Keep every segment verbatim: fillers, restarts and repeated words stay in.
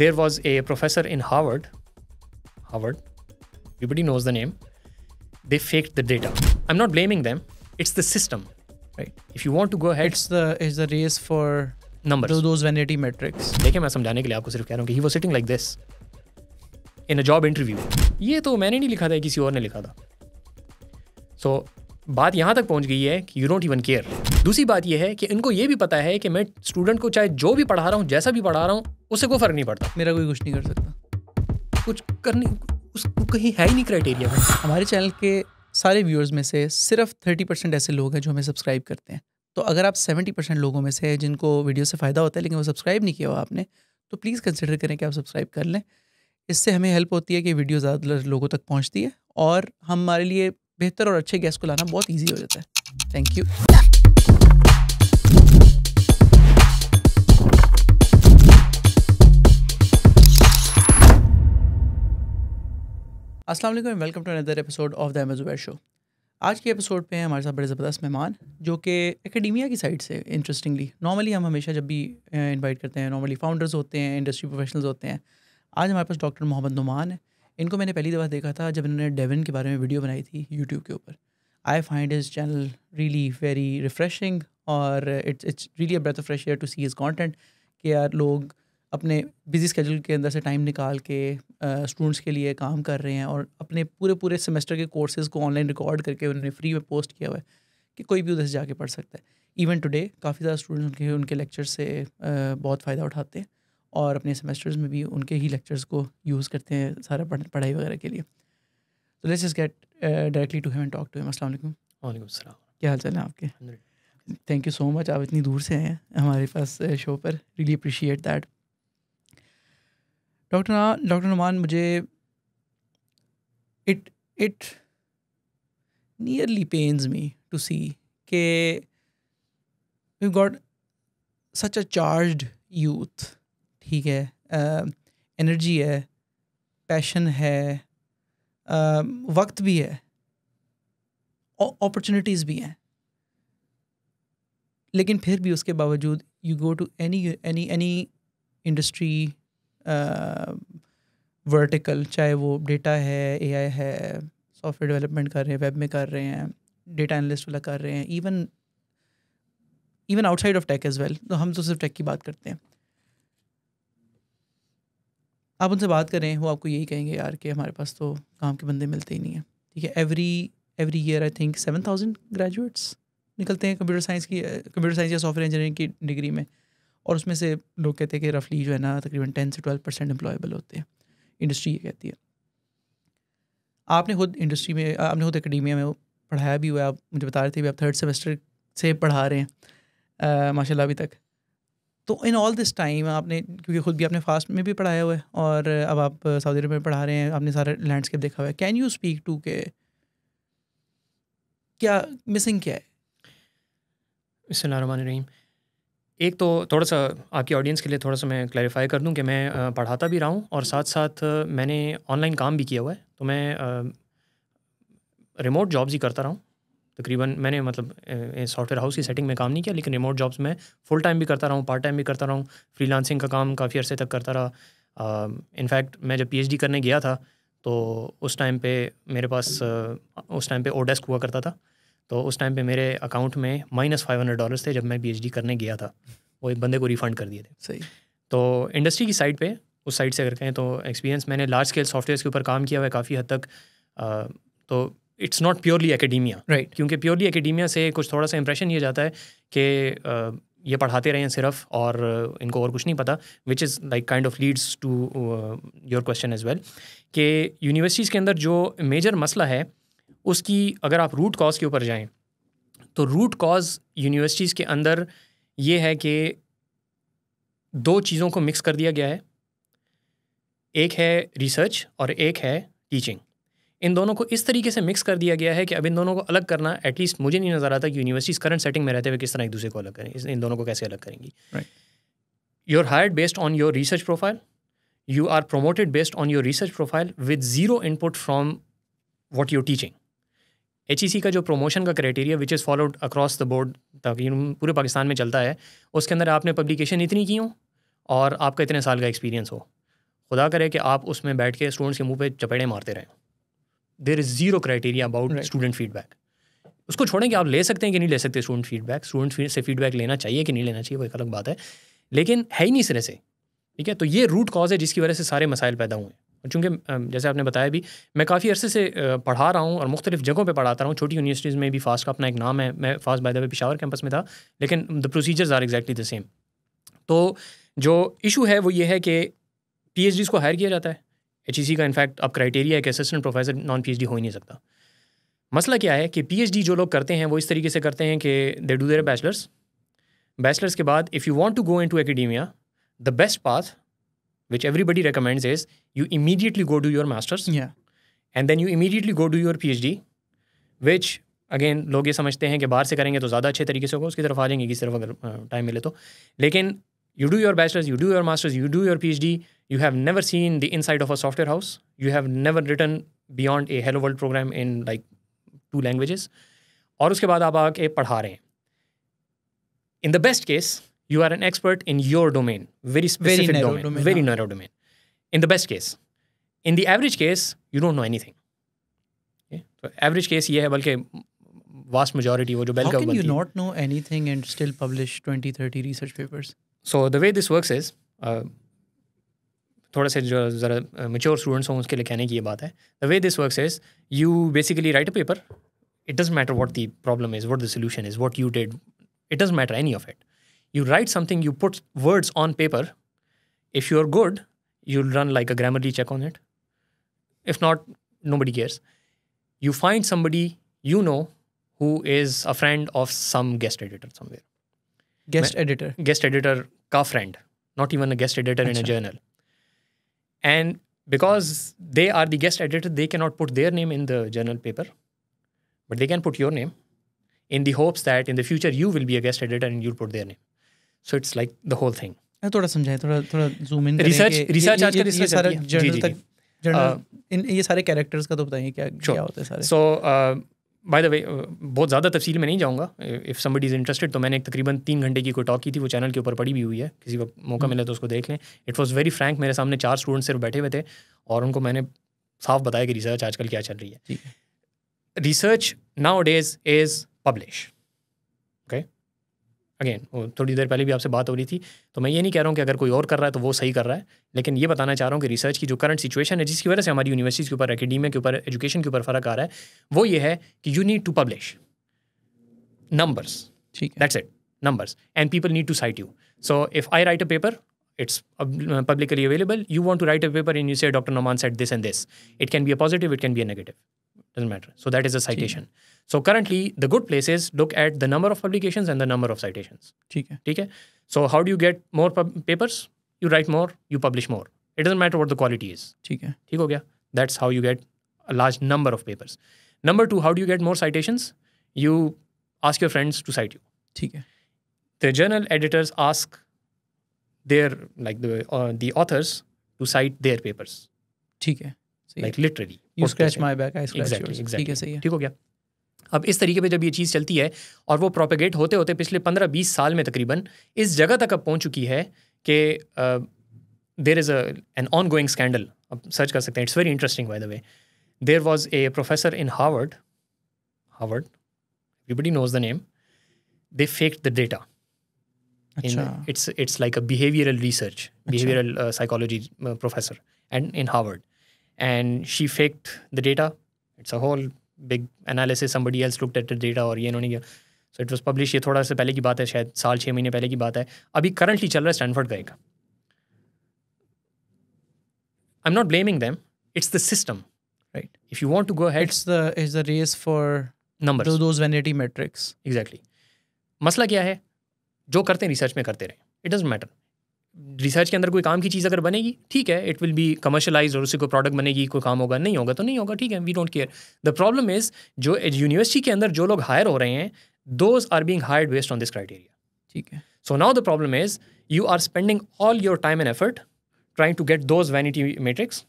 there was a professor in Harvard, Harvard, everybody knows the name. They faked the data. I'm not blaming them. It's the system, right? If you want to go ahead, it's the it's the race for numbers. Those, those one eighty metrics. देखे मैं समझाने के लिए आपको सिर्फ कह रहा हूँ कि he was sitting like this in a job interview. ये तो मैंने नहीं लिखा था, किसी और ने लिखा था. So बात यहाँ तक पहुँच गई है कि you don't even care. दूसरी बात यह है कि इनको ये भी पता है कि मैं स्टूडेंट को चाहे जो भी पढ़ा रहा हूँ, जैसा भी पढ़ा रहा हूँ, उससे कोई फर्क नहीं पड़ता. मेरा कोई कुछ नहीं कर सकता. कुछ करने उसको कहीं है ही नहीं क्राइटेरिया में. हमारे चैनल के सारे व्यूअर्स में से सिर्फ थर्टी परसेंट ऐसे लोग हैं जो हमें सब्सक्राइब करते हैं. तो अगर आप सेवेंटी परसेंट लोगों में से जिनको वीडियो से फ़ायदा होता है लेकिन वो सब्सक्राइब नहीं किया हुआ आपने, तो प्लीज़ कंसिडर करें कि आप सब्सक्राइब कर लें. इससे हमें हेल्प होती है कि वीडियो ज़्यादा लोगों तक पहुँचती है और हमारे लिए बेहतर और अच्छे गेस्ट को लाना बहुत ईजी हो जाता है. Thank you. अस्सलाम वालेकुम, welcome to another episode of the MZubair show. आज के एपिसोड पे हमारे साथ बड़े ज़बरदस्त मेहमान जो कि एकेडमिया की साइड से, इंटरेस्टिंगली नॉर्मली हम हमेशा जब भी इनवाइट करते हैं नॉर्मली फाउंडर्स होते हैं, इंडस्ट्री प्रोफेशनल्स होते हैं. आज हमारे पास डॉक्टर मोहम्मद नुमान है. इनको मैंने पहली दफ़ा देखा था जब इन्होंने डेवन के बारे में वीडियो बनाई थी यूट्यूब के ऊपर. I find his channel really very refreshing और it's it's really a breath of fresh air to see his content कि यार लोग अपने बिजी स्केड्यूल के अंदर से टाइम निकाल के स्टूडेंट्स के लिए काम कर रहे हैं और अपने पूरे पूरे सेमेस्टर के कोर्सेज़ को ऑनलाइन रिकॉर्ड करके उन्होंने फ्री में पोस्ट किया हुआ है कि कोई भी उधर से जाके पढ़ सकता है. इवन टुडे काफ़ी ज़्यादा स्टूडेंट्स उनके उनके लेक्चर से बहुत फ़ायदा उठाते हैं और अपने सेमेस्टर्स में भी उनके ही लेक्चर्स को यूज़ करते हैं सारा पढ़ाई वगैरह के लिए. तो let's just get directly to him and talk to him. अस्सलाम वालेकुम. वालेकुम सलाम. क्या हाल चाल है आपके? थैंक यू सो मच, आप इतनी दूर से आए हैं हमारे पास शो पर. Really appreciate that. Doctor doctor Numan, मुझे it it nearly pains me to see के we got such a charged youth. ठीक है, एनर्जी uh, है, पैशन है, uh, वक्त भी है, अपॉर्चुनिटीज़ भी हैं, लेकिन फिर भी उसके बावजूद you go to any any any industry vertical, चाहे वो डेटा है, एआई है, सॉफ्टवेयर डेवलपमेंट कर रहे हैं, वेब में कर रहे हैं, डेटा एनालिस्ट वाला कर रहे हैं, even even outside of tech as well. तो हम तो सिर्फ टेक की बात करते हैं. आप उनसे बात करें वो आपको यही कहेंगे यार कि हमारे पास तो काम के बंदे मिलते ही नहीं हैं. ठीक है, every every year I think seven thousand graduates निकलते हैं कंप्यूटर साइंस की कंप्यूटर साइंस या सॉफ्टवेयर इंजीनियरिंग की डिग्री में, और उसमें से लोग कहते हैं कि रफली जो है ना तकरीबन टेन से ट्वेल्व परसेंट एम्प्लॉयबल होते हैं. इंडस्ट्री ये कहती है. आपने खुद इंडस्ट्री में, आपने खुद एकेडमिया में पढ़ाया भी हुआ है. आप मुझे बता रहे थे भी आप थर्ड सेमेस्टर से पढ़ा रहे हैं माशाल्लाह अभी तक. तो इन ऑल दिस टाइम आपने, क्योंकि खुद भी आपने फास्ट में भी पढ़ाया हुआ है और अब आप सऊदी अरब में पढ़ा रहे हैं, आपने सारा लैंडस्केप देखा हुआ है. कैन यू स्पीक टू के क्या मिसिंग क्या है? बिस्मिल्लाहिर्रहमानिर्रहीम. एक तो थोड़ा सा आपकी ऑडियंस के लिए थोड़ा सा मैं क्लैरिफाई कर दूं कि मैं पढ़ाता भी रहा हूं और साथ साथ मैंने ऑनलाइन काम भी किया हुआ है. तो मैं रिमोट जॉब्स ही करता रहा हूं तकरीबन. मैंने मतलब सॉफ्टवेयर हाउस की सेटिंग में काम नहीं किया, लेकिन रिमोट जॉब्स में फुल टाइम भी करता रहा हूं, पार्ट टाइम भी करता रहा हूं, फ्रीलांसिंग का काम काफ़ी अर्से तक करता रहा. इनफैक्ट मैं जब पीएचडी करने गया था तो उस टाइम पर मेरे पास उस टाइम पर ओडेस्क हुआ करता था. तो उस टाइम पे मेरे अकाउंट में माइनस फाइव हंड्रेड डॉलर्स थे जब मैं पीएचडी करने गया था. वो एक बंदे को रिफ़ंड कर दिए थे. सही. तो इंडस्ट्री की साइड पे, उस साइड से अगर कहें तो एक्सपीरियंस, मैंने लार्ज स्केल सॉफ्टवेयर के ऊपर काम किया हुआ है काफ़ी हद तक. आ, तो it's not purely academia, right? क्योंकि प्योरली एकेडमिया से कुछ थोड़ा सा इंप्रेशन ये जाता है कि ये पढ़ाते रहे हैं सिर्फ और इनको और कुछ नहीं पता, which is like kind of leads to your question as well कि यूनिवर्सिटीज़ के अंदर जो मेजर मसला है उसकी अगर आप रूट कॉज के ऊपर जाएं तो रूट कॉज यूनिवर्सिटीज़ के अंदर ये है कि दो चीज़ों को मिक्स कर दिया गया है. एक है रिसर्च और एक है टीचिंग. इन दोनों को इस तरीके से मिक्स कर दिया गया है कि अब इन दोनों को अलग करना, एटलीस्ट मुझे नहीं नज़र आता कि यूनिवर्सिटीज़ करंट सेटिंग में रहते हुए किस तरह एक दूसरे को अलग करें, इन दोनों को कैसे अलग करेंगी. You are hired based on your research profile, you are promoted based on your research profile with zero input from what your teaching. H E C का जो प्रमोशन का criteria which is followed across the board, ताकि पूरे पाकिस्तान में चलता है, उसके अंदर आपने पब्लिकेशन इतनी की हो और आपका इतने साल का एक्सपीरियंस हो. खुदा करे कि आप उसमें बैठ के स्टूडेंट्स के मुंह पे चपेड़े मारते रहें। There is zero criteria about student feedback. उसको छोड़ें कि आप ले सकते हैं कि नहीं ले सकते स्टूडेंट फीडबैक, स्टूडेंट से फीडबैक लेना चाहिए कि नहीं लेना चाहिए वो एक अलग बात है, लेकिन है ही नहीं सिरे से। ठीक है, तो ये रूट कॉज है जिसकी वजह से सारे मसाइल पैदा हुए हैं। और चूँकि जैसे आपने बताया भी, मैं काफ़ी अर्से से पढ़ा रहा हूँ और मुख्तलिफ जगहों पे पढ़ाता रहा हूँ, छोटी यूनिवर्सिटीज़ में भी फास्ट का अपना एक नाम है। मैं FAST by the way Peshawar campus में था, लेकिन the procedures are exactly the same. तो जो इशू है वो ये है कि पी एच डीज़ को हायर किया जाता है। एच ई सी का इनफैक्ट अब क्राइटेरिया है कि assistant professor non P H D हो ही नहीं सकता। मसला क्या है कि पी एच डी जो लोग करते हैं वो इस तरीके से करते हैं कि they do their bachelors, bachelors के बाद if you want to go in to academia the best path which everybody recommends is you immediately go do your master's, yeah, and then you immediately go do your PhD, which again लोग ये समझते हैं कि बाहर से करेंगे तो ज़्यादा अच्छे तरीके से होगा, उसकी तरफ आ जाएंगे कि सिर्फ अगर टाइम मिले तो। लेकिन you do your bachelor's, you do your master's, you do your PhD, you have never seen the inside of a software house, you have never written beyond a hello world program in like two languages, और उसके बाद आप आके पढ़ा रहे हैं। In the best case you are an expert in your domain, very specific very domain, domain, very narrow domain. In the best case, in the average case, you don't know anything. Okay? So average case ये है, बल्कि vast majority वो जो Bell curve बनती है. How can you not know anything and still publish twenty, thirty research papers? So the way this works is, uh, थोड़ा सा जो ज़रा mature students हों उसके लिए कहने की ये बात है. The way this works is, you basically write a paper. It doesn't matter what the problem is, what the solution is, what you did. It doesn't matter any of it. You write something, you put words on paper. If you're good, you'll run like a Grammarly check on it. If not, nobody cares. You find somebody you know who is a friend of some guest editor somewhere. Guest Ma editor? Guest editor ka friend. Not even a guest editor Achha. in a journal. And because they are the guest editor, they cannot put their name in the journal paper. But they can put your name in the hopes that in the future you will be a guest editor and you'll put their name. So it's like the whole thing. थोड़ा समझाएं, थोड़ा थोड़ा zoom in करें। Research, research आजकल इससे सारा journal तक, journal इन ये सारे characters का तो बताइए क्या क्या होते हैं सारे। So by the way, बहुत ज़्यादा तफसील में नहीं जाऊँगा। If somebody is interested, तो मैंने एक तकरीबन तीन घंटे की कोई टॉक की थी, वो चैनल के ऊपर पड़ी भी हुई है, किसी वक्त मौका मिला तो उसको देख लें। It was very frank, मेरे सामने चार स्टूडेंट सिर्फ बैठे हुए थे और उनको मैंने साफ बताया कि रिसर्च आजकल क्या चल रही है। Research nowadays is publish. Okay, again थोड़ी देर पहले भी आपसे बात हो रही थी, तो मैं ये नहीं कह रहा हूँ कि अगर कोई और कर रहा है तो वो सही कर रहा है, लेकिन ये बताना चाह रहा हूँ कि रिसर्च की जो करंट सिचुएशन है, जिसकी वजह से हमारी यूनिवर्सिटीज़ के ऊपर, एकेडीमिया के ऊपर, एजुकेशन के ऊपर फ़र्क आ रहा है, वो ये है कि you need to publish numbers, ठीक, that's it, numbers, and people need to cite you. So if I write a paper, it's publicly available, you want to write a paper and you say Doctor Numan said this and this. It can be a positive, it can be a negative, doesn't matter. So that is a citation. So currently the good place is look at the number of publications and the number of citations. Theek hai. So how do you get more papers? You write more, you publish more. It doesn't matter what the quality is. Theek hai. Theek ho gaya. That's how you get a large number of papers. Number two, how do you get more citations? You ask your friends to cite you. Theek hai. The journal editors ask their, like the uh, the authors to cite their papers. ठीक है, like literally. You scratch my back, I scratch yours. ठीक है, सही है. ठीक हो गया. अब इस तरीके पे जब ये चीज़ चलती है और वो प्रोपेगेट होते होते पिछले पंद्रह बीस साल में तकरीबन इस जगह तक अब पहुंच चुकी है कि there is a an ongoing scandal. अब सर्च कर सकते हैं. It's very interesting by the way. There was a professor in Harvard. Harvard. Everybody knows the name. They faked the data. In, it's it's like a behavioral research, behavioral uh, psychology uh, professor, and in Harvard, and she faked the data. It's a whole big analysis. Somebody else looked at the data, और ये इन्होंने किया. So it was published. ये थोड़ा सा पहले की बात है, शायद साल छः महीने पहले की बात है. अभी currently चल रहा है स्टैनफोर्ड का एक. I'm not blaming them. It's the system, right? If you want to go ahead, it's the it's the race for numbers. Those, those vanity metrics. Exactly. मसला क्या है? जो करते हैं रिसर्च में करते रहें, इट डजंट मैटर. रिसर्च के अंदर कोई काम की चीज़ अगर बनेगी, ठीक है, इट विल बी कमर्शलाइज और उससे कोई प्रोडक्ट बनेगी, कोई काम होगा, नहीं होगा तो नहीं होगा, ठीक है, we don't care. The problem is जो यूनिवर्सिटी के अंदर जो लोग हायर हो रहे हैं, those are being hired based on this criteria. ठीक है, so now the problem is you are spending all your time and effort trying to get those vanity metrics.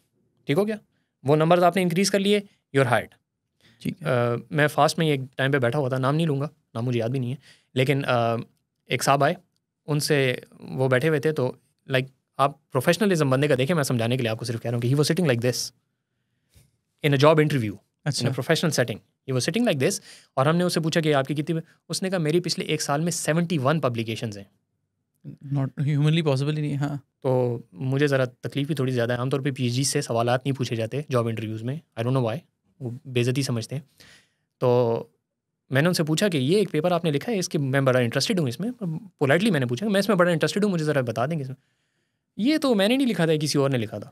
ठीक हो गया, वो नंबर आपने इंक्रीज़ कर लिए, यू आर हायर्ड. ठीक है, मैं फास्ट में एक टाइम पर बैठा हुआ था, नाम नहीं लूँगा, नाम मुझे याद भी नहीं है, लेकिन uh, एक साहब आए, उनसे वो बैठे हुए थे, तो लाइक आप प्रोफेशनलिज्म बनने का देखें, मैं समझाने के लिए आपको सिर्फ कह रहा हूँ कि he was sitting like this in a job interview, in a professional setting, he was sitting like this, और हमने उससे पूछा कि आपकी कितनी, उसने कहा मेरी पिछले एक साल में सेवेंटी वन पब्लिकेशंस हैं। नॉट ह्यूमनली पॉसिबल ही नहीं। हाँ, तो मुझे ज़रा तकलीफ भी थोड़ी ज़्यादा है। आमतौर पर पी एच डी से सवाल नहीं पूछे जाते जॉब इंटरव्यूज़ में, आई डोंट नो वाई, वो बेइज्जती समझते हैं। तो मैंने उनसे पूछा कि ये एक पेपर आपने लिखा है, इसके मैं बड़ा इंटरेस्टेड हूँ इसमें, पोलाइटली मैंने पूछा मैं इसमें बड़ा इंटरेस्टेड हूँ, मुझे ज़रा बता देंगे इसमें? ये तो मैंने नहीं लिखा था, किसी और ने लिखा था।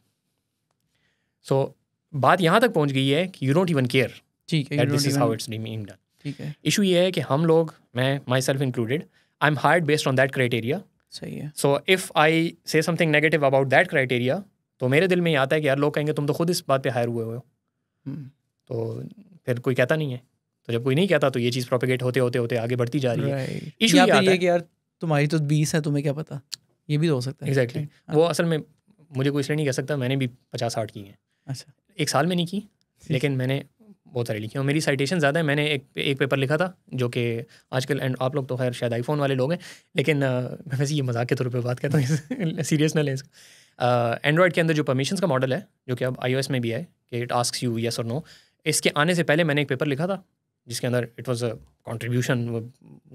सो so, बात यहाँ तक पहुँच गई है कि यू डोंट इवन केयर, ठीक है, this is how it's being done, ठीक है। इशू ये है कि हम लोग, मैं myself included, I am hired based on that criteria, सही है। So if I say something negative about that criteria, तो मेरे दिल में ये आता है कि यार लोग कहेंगे तुम तो खुद इस बात पर हायर हुए हो, तो फिर कोई कहता नहीं है। तो जब कोई नहीं कहता तो ये चीज़ प्रोपेगेट होते होते होते आगे बढ़ती जा रही है। इशू ये आता है कि यार तुम्हारी तो बीस है, तुम्हें क्या पता, ये भी हो सकता है। Exactly exactly. वो असल में मुझे कोई इसलिए नहीं कह सकता, मैंने भी पचास साठ की हैं। अच्छा, एक साल में नहीं की, लेकिन मैंने बहुत सारी लिखी और मेरी साइटेशन ज़्यादा है। मैंने एक एक पेपर लिखा था जो कि आजकल, एंड आप लोग तो खैर शायद आईफोन वाले लोग हैं, लेकिन मैं वैसे ये मजाक के तौर पे बात करता हूँ, सीरियस ना लें इसको। एंड्रॉयड के अंदर जो परमिशंस का मॉडल है, जो कि अब आईओएस में भी है, कि इट आस्क्स यू येस और नो, इसके आने से पहले मैंने एक पेपर लिखा था जिसके अंदर it was a contribution,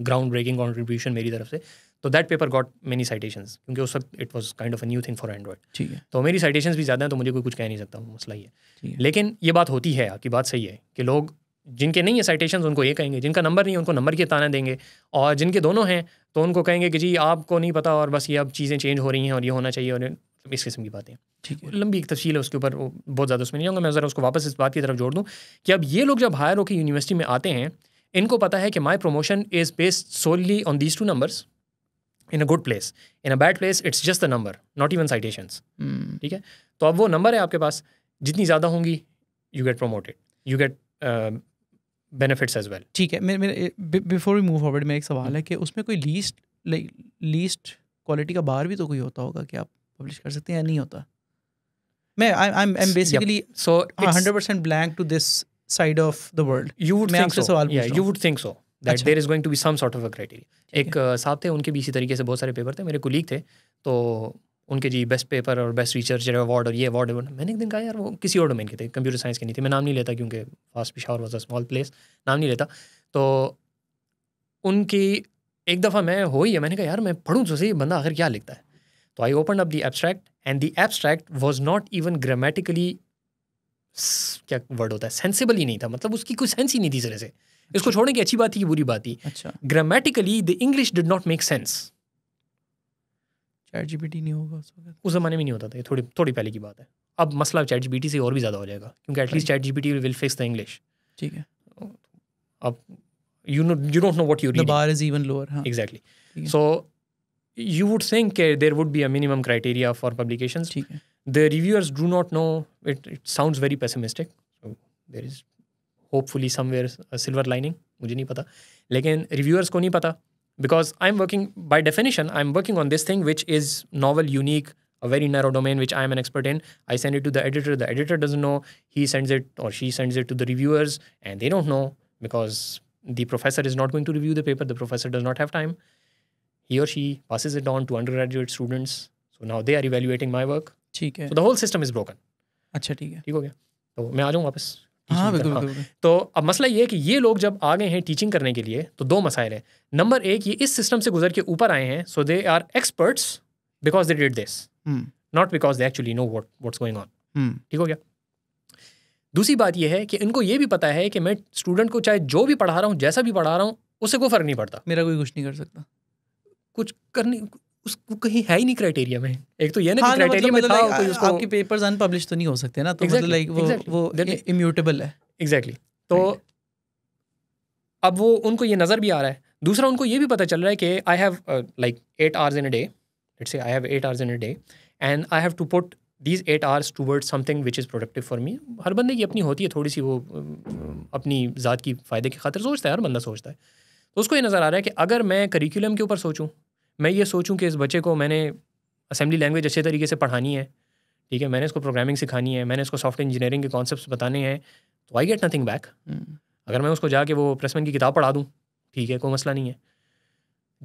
ground breaking contribution मेरी तरफ से। तो that paper got many citations, क्योंकि उस वक्त it was kind of a new thing for Android, ठीक है। तो मेरी साइटेशंस भी ज़्यादा हैं, तो मुझे कोई कुछ कह नहीं सकता, मसला ये है। लेकिन ये बात होती है, आपकी बात सही है कि लोग जिनके नहीं है साइटेशंस उनको ये कहेंगे, जिनका नंबर नहीं है उनको नंबर के ताने देंगे, और जिनके दोनों हैं तो उनको कहेंगे कि जी आपको नहीं पता और बस ये अब चीज़ें चेंज हो रही हैं और ये होना चाहिए और इस किस्म की बातें, ठीक है। लंबी एक तफसील है उसके ऊपर, बहुत ज़्यादा उसमें नहीं जाऊँगा मैं। ज़रा उसको वापस इस बात की तरफ जोड़ दूँ कि अब ये लोग जब हायर होकर यूनिवर्सिटी में आते हैं, इनको पता है कि my promotion is based solely on these two numbers, in a good place, in a bad place it's just the number, not even citations, ठीक है। तो अब वो नंबर है आपके पास, जितनी ज़्यादा होंगी you get promoted, you get benefits as well, ठीक है। मेरे मेरे बिफोर वी मूव फॉरवर्ड में एक सवाल है कि उसमें कोई लीस्ट लाइक लीस्ट क्वालिटी का बार भी तो कोई होता होगा कि आप पब्लिश कर सकते हैं या नहीं होता? मैं I am basically so hundred percent blank to this side of the world. You would think so, you would think so that there is going to be some sort of a criteria. एक साहब थे, उनके भी इसी तरीके से बहुत सारे पेपर थे, मेरे कोलीग थे, तो उनके जी बेस्ट पेपर और बेस्ट रिसर्च अवार्ड और ये अवार्ड। मैंने एक दिन कहा यार, वो किसी और डोमेन के थे, कंप्यूटर साइंस के नहीं थे, मैं नाम नहीं लेता क्योंकि FAST Peshawar was a small place, नाम नहीं लेता। तो उनकी एक दफ़ा मैं हो ही है, मैंने कहा यार मैं पढ़ूँ तो सही बंदा आखिर क्या लिखता है। तो I open up the abstract and the abstract was not even grammatically, क्या वर्ड होता है, सेंसिबल ही नहीं था, मतलब उसकी कोई सेंस ही नहीं थी तरह से। इसको छोड़ने की अच्छी बात थी कि बुरी बात थी? अच्छा, grammatically the English did not make sense. ChatGPT नहीं होगा उस ज़माने में, नहीं होता था, थोड़ी थोड़ी पहले की बात है। अब मसला चैट जीपीटी से और भी ज़्यादा हो जाएगा, क्योंकि at least ChatGPT will fix the English, ठीक है। अब you know, you don't know what you read, the bar is even lower. हाँ, exactly. So you would think there would be a minimum criteria for publications. The reviewers do not know. It, it sounds very pessimistic. So there is hopefully somewhere a silver lining. मुझे नहीं पता, लेकिन reviewers को नहीं पता, because I'm working by definition. I'm working on this thing which is novel, unique, a very narrow domain which I am an expert in. I send it to the editor. The editor doesn't know. He sends it or she sends it to the reviewers, and they don't know because the professor is not going to review the paper. The professor does not have time. He or she passes it on to undergraduate students. So now they are evaluating my work. ठीक है. So the whole system is broken. अच्छा, ठीक है, ठीक हो गया। तो मैं आ जाऊँ वापस। हाँ, बिल्कुल बिल्कुल। तो अब मसला ये है कि ये लोग जब आ गए हैं टीचिंग करने के लिए, तो दो मसाइल हैं। नंबर एक, ये इस सिस्टम से गुजर के ऊपर आए हैं, so they are experts because they did this, not because they actually know what what's going on. ठीक हो गया। दूसरी बात ये है कि इनको ये भी पता है कि मैं स्टूडेंट को चाहे जो भी पढ़ा रहा हूँ, जैसा भी पढ़ा रहा हूँ, उससे कोई फर्क नहीं पड़ता, मेरा कोई कुछ नहीं कर सकता, कुछ करने उसको कहीं है ही नहीं क्राइटेरिया में। एक तो ये ना, हाँ, कि क्राइटेरिया मतलब में था, तो उसको आपके पेपर्स अनपब्लिश तो नहीं हो सकते ना, तो exactly, मतलब लाइक वो exactly, वो exactly, इम्यूटेबल है। Exactly exactly. तो right. अब वो उनको ये नज़र भी आ रहा है। दूसरा, उनको ये भी पता चल रहा है कि I have like eight hours in a day, let's say I have eight hours in a day and I have to put these eight hours toward something which is productive for me. हर बंदे की अपनी होती है थोड़ी सी, वो अपनी ज़ात की फ़ायदे की खातिर सोचता है, हर बंदा सोचता है। तो उसको ये नज़र आ रहा है कि अगर मैं करिकुलम के ऊपर सोचूँ, मैं ये सोचूं कि इस बच्चे को मैंने असेंबली लैंग्वेज अच्छे तरीके से पढ़ानी है, ठीक है, मैंने इसको प्रोग्रामिंग सिखानी है, मैंने इसको सॉफ्टवेयर इंजीनियरिंग के कॉन्सेप्ट्स बताने हैं, तो आई गेट नथिंग बैक। अगर मैं उसको जाके वो प्रेसमैन की किताब पढ़ा दूं, ठीक है, कोई मसला नहीं है।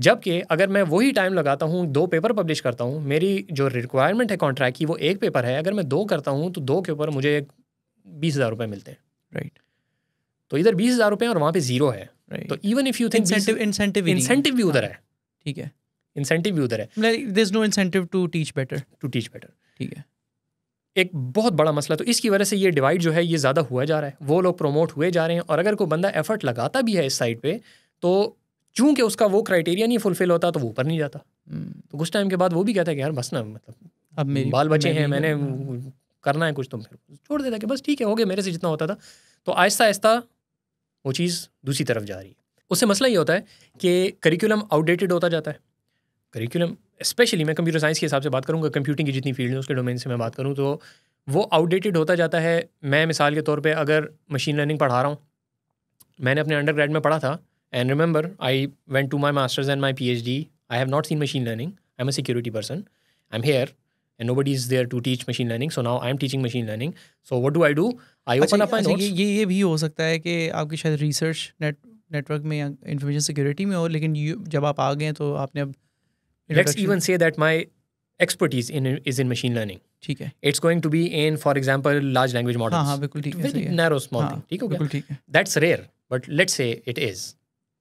जबकि अगर मैं वही टाइम लगाता हूँ, दो पेपर पब्लिश करता हूँ, मेरी जो रिक्वायरमेंट है कॉन्ट्रैक्ट की वो एक पेपर है, अगर मैं दो करता हूँ तो दो के ऊपर मुझे बीस हज़ार रुपये मिलते हैं, राइट right. तो इधर बीस हज़ार रुपये और वहाँ पे जीरो है, right. तो even if you think incentive incentive भी उधर है, ठीक है, इंसेंटिव भी उधर है, there is no incentive to teach better to teach better ठीक है, एक बहुत बड़ा मसला। तो इसकी वजह से ये डिवाइड जो है ये ज़्यादा हुआ जा रहा है, वो लोग प्रोमोट हुए जा रहे हैं, और अगर कोई बंदा एफर्ट लगाता भी है इस साइड पे तो चूंकि उसका वो क्राइटेरिया नहीं फुलफिल होता तो वो ऊपर नहीं जाता। hmm. तो कुछ टाइम के बाद वो भी कहता है कि यार बस ना, मतलब अब मेरे बाल बचे हैं, मैंने करना है कुछ, तो फिर छोड़ देता कि बस ठीक है, हो गया मेरे से जितना होता था। तो आहिस्ता आहिस्ता वो चीज़ दूसरी तरफ जा रही है। उससे मसला ये होता है कि करिकुलम आउटडेटेड होता जाता है। करिकुलम स्पेशली, मैं कंप्यूटर साइंस के हिसाब से बात करूँगा, कंप्यूटिंग की जितनी फील्ड है उसके डोमेन से मैं बात करूँ तो वो आउटडेटेड होता जाता है। मैं मिसाल के तौर पे अगर मशीन लर्निंग पढ़ा रहा हूँ, मैंने अपने अंडरग्रेड में पढ़ा था, and remember I went to my masters and my PhD, I have not seen machine learning, I am a security person, I am here and nobody is there to teach machine learning, so now I am teaching machine learning, so what do I do, I open up my notes. ये ये भी हो सकता है कि आपकी शायद research net network में या इंफॉर्मेशन सिक्योरिटी में हो, लेकिन जब आप आ गए तो आपने अब Let's even say that my expertise in is in machine learning. ठीक है. It's going to be in, for example, large language models. हाँ हाँ बिल्कुल ठीक है. Very narrow small thing. ठीक हो गया. बिल्कुल ठीक है. That's rare, but let's say it is.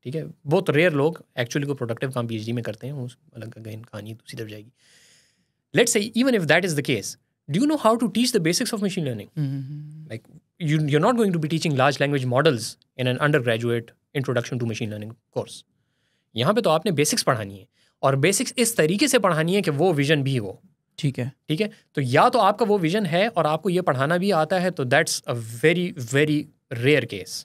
ठीक है. बहुत rare लोग actually को productive काम PhD में करते हैं, उस अलग again कहानी दूसरी तरफ जाएगी. Let's say even if that is the case, do you know how to teach the basics of machine learning? Like you you're not going to be teaching large language models in an undergraduate introduction to machine learning course. यहाँ पे तो आपने basics पढ़ानी है, और basics इस तरीके से पढ़ानी है कि वो विजन भी हो, ठीक है ठीक है। तो या तो आपका वो विजन है और आपको ये पढ़ाना भी आता है, तो that's a very very rare case,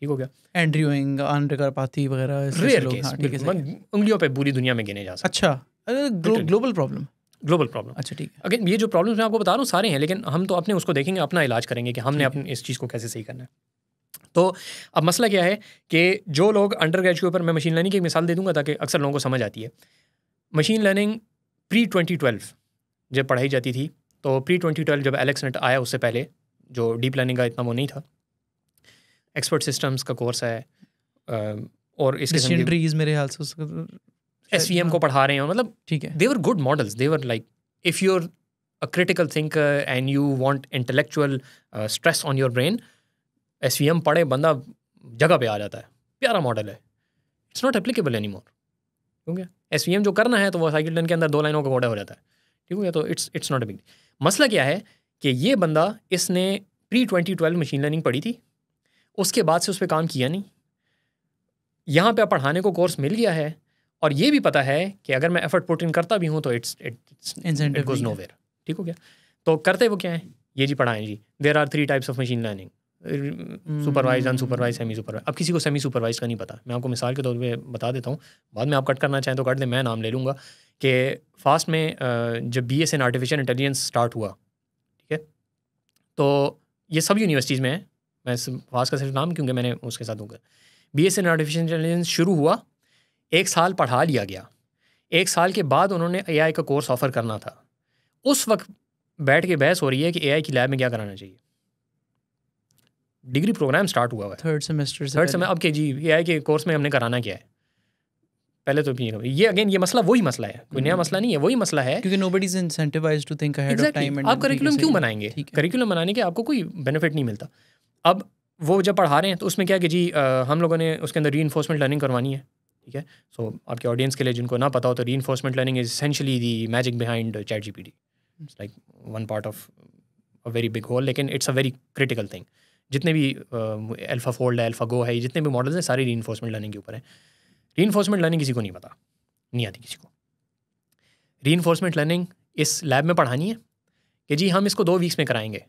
ठीक हो गया। एंड्रयूइंग, अंडरकरपाथी वगैरह रेयर केस, उंगलियों पे पूरी दुनिया में गिने जा सकते। अच्छा, ग्लोबल प्रॉब्लम ग्लोबल प्रॉब्लम अच्छा ठीक है। अगेन ये जो प्रॉब्लम्स मैं आपको बता रहा हूँ सारे हैं, लेकिन हम तो अपने उसको देखेंगे, अपना इलाज करेंगे कि हमने अपने इस चीज़ को कैसे सही करना है। तो अब मसला क्या है कि जो लोग अंडर ग्रेजुएट के ऊपर, मैं मशीन लर्निंग की एक मिसाल दे दूंगा ताकि अक्सर लोगों को समझ आती है। Machine learning pre twenty twelve जब पढ़ाई जाती थी, तो प्री ट्वेंटी ट्वेल्व जब एलेक्स नेट आया उससे पहले जो डीप लर्निंग का इतना वो नहीं था, एक्सपर्ट सिस्टम्स का कोर्स है, और इसके मेरे हाल से एस वी एम को पढ़ा रहे हैं, मतलब ठीक है। They're good models, they're like if you are a critical thinker and you want intellectual stress on your brain, S V M पढ़े, बंदा जगह पे आ जाता है, प्यारा मॉडल है। It's not applicable any more, ठीक है। एस वी एम जो करना है तो वो साइकिल टर्न के अंदर दो लाइनों का कोड हो जाता है, ठीक हो गया। तो it's it's not a big deal. मसला क्या है कि ये बंदा, इसने pre twenty twelve machine learning पढ़ी थी, उसके बाद से उस पर काम किया नहीं। यहाँ पे पढ़ाने को कोर्स मिल गया है, और ये भी पता है कि अगर मैं एफर्ट पुट इन करता भी हूँ तो it's it's incentive goes nowhere, ठीक हो गया। तो करते वो क्या है, ये जी पढ़ाएं जी, there are three types of machine learning, supervise, unsupervised, semi supervise. अब किसी को सेमी सुपरवाइज का नहीं पता। मैं आपको मिसाल के तौर पे बता देता हूँ, बाद में आप कट करना चाहें तो कट दें, मैं नाम ले लूँगा कि फास्ट में जब B S in artificial intelligence start हुआ, ठीक है, तो ये सब यूनिवर्सिटीज़ में है, मैं फास्ट का सिर्फ नाम क्योंकि मैंने उसके साथ होगा। B S in artificial intelligence शुरू हुआ, एक साल पढ़ा लिया गया, एक साल के बाद उन्होंने ए आई का कोर्स ऑफ़र करना था। उस वक्त बैठ के बहस हो रही है कि ए आई की लैब में क्या कराना चाहिए। डिग्री प्रोग्राम स्टार्ट हुआ है थर्ड सेमेस्टर थर्ड सेमेस्टर अब के जी ए आई के कोर्स में हमने कराना क्या है, पहले तो ये अगेन ये मसला वही मसला है, कोई नया मसला नहीं है, वही मसला है, क्योंकि nobody is incentivized to think ahead of time. आप करिकुलम क्यों बनाएंगे, करिकुलम बनाने के आपको कोई बेनिफिट नहीं मिलता। अब वो जब पढ़ा रहे हैं तो उसमें क्या कि जी आ, हम लोगों ने उसके अंदर री इन्फोर्समेंट लर्निंग करवानी है, ठीक है। सो आपके ऑडियंस के लिए जिनको ना पता हो तो reinforcement learning is essentially the magic behind ChatGPT, it's like one part of a very big whole, लेकिन it's a very critical thing. जितने भी अल्फा फोल्ड है, अल्फा गो है, जितने भी मॉडल्स हैं सारी री इन्फोर्समेंट लर्निंग के ऊपर है। री इन्फोर्समेंट लर्निंग किसी को नहीं पता, नहीं आती किसी को। री इन्फोर्समेंट लर्निंग इस लैब में पढ़ानी है कि जी हम इसको दो वीक्स में कराएंगे।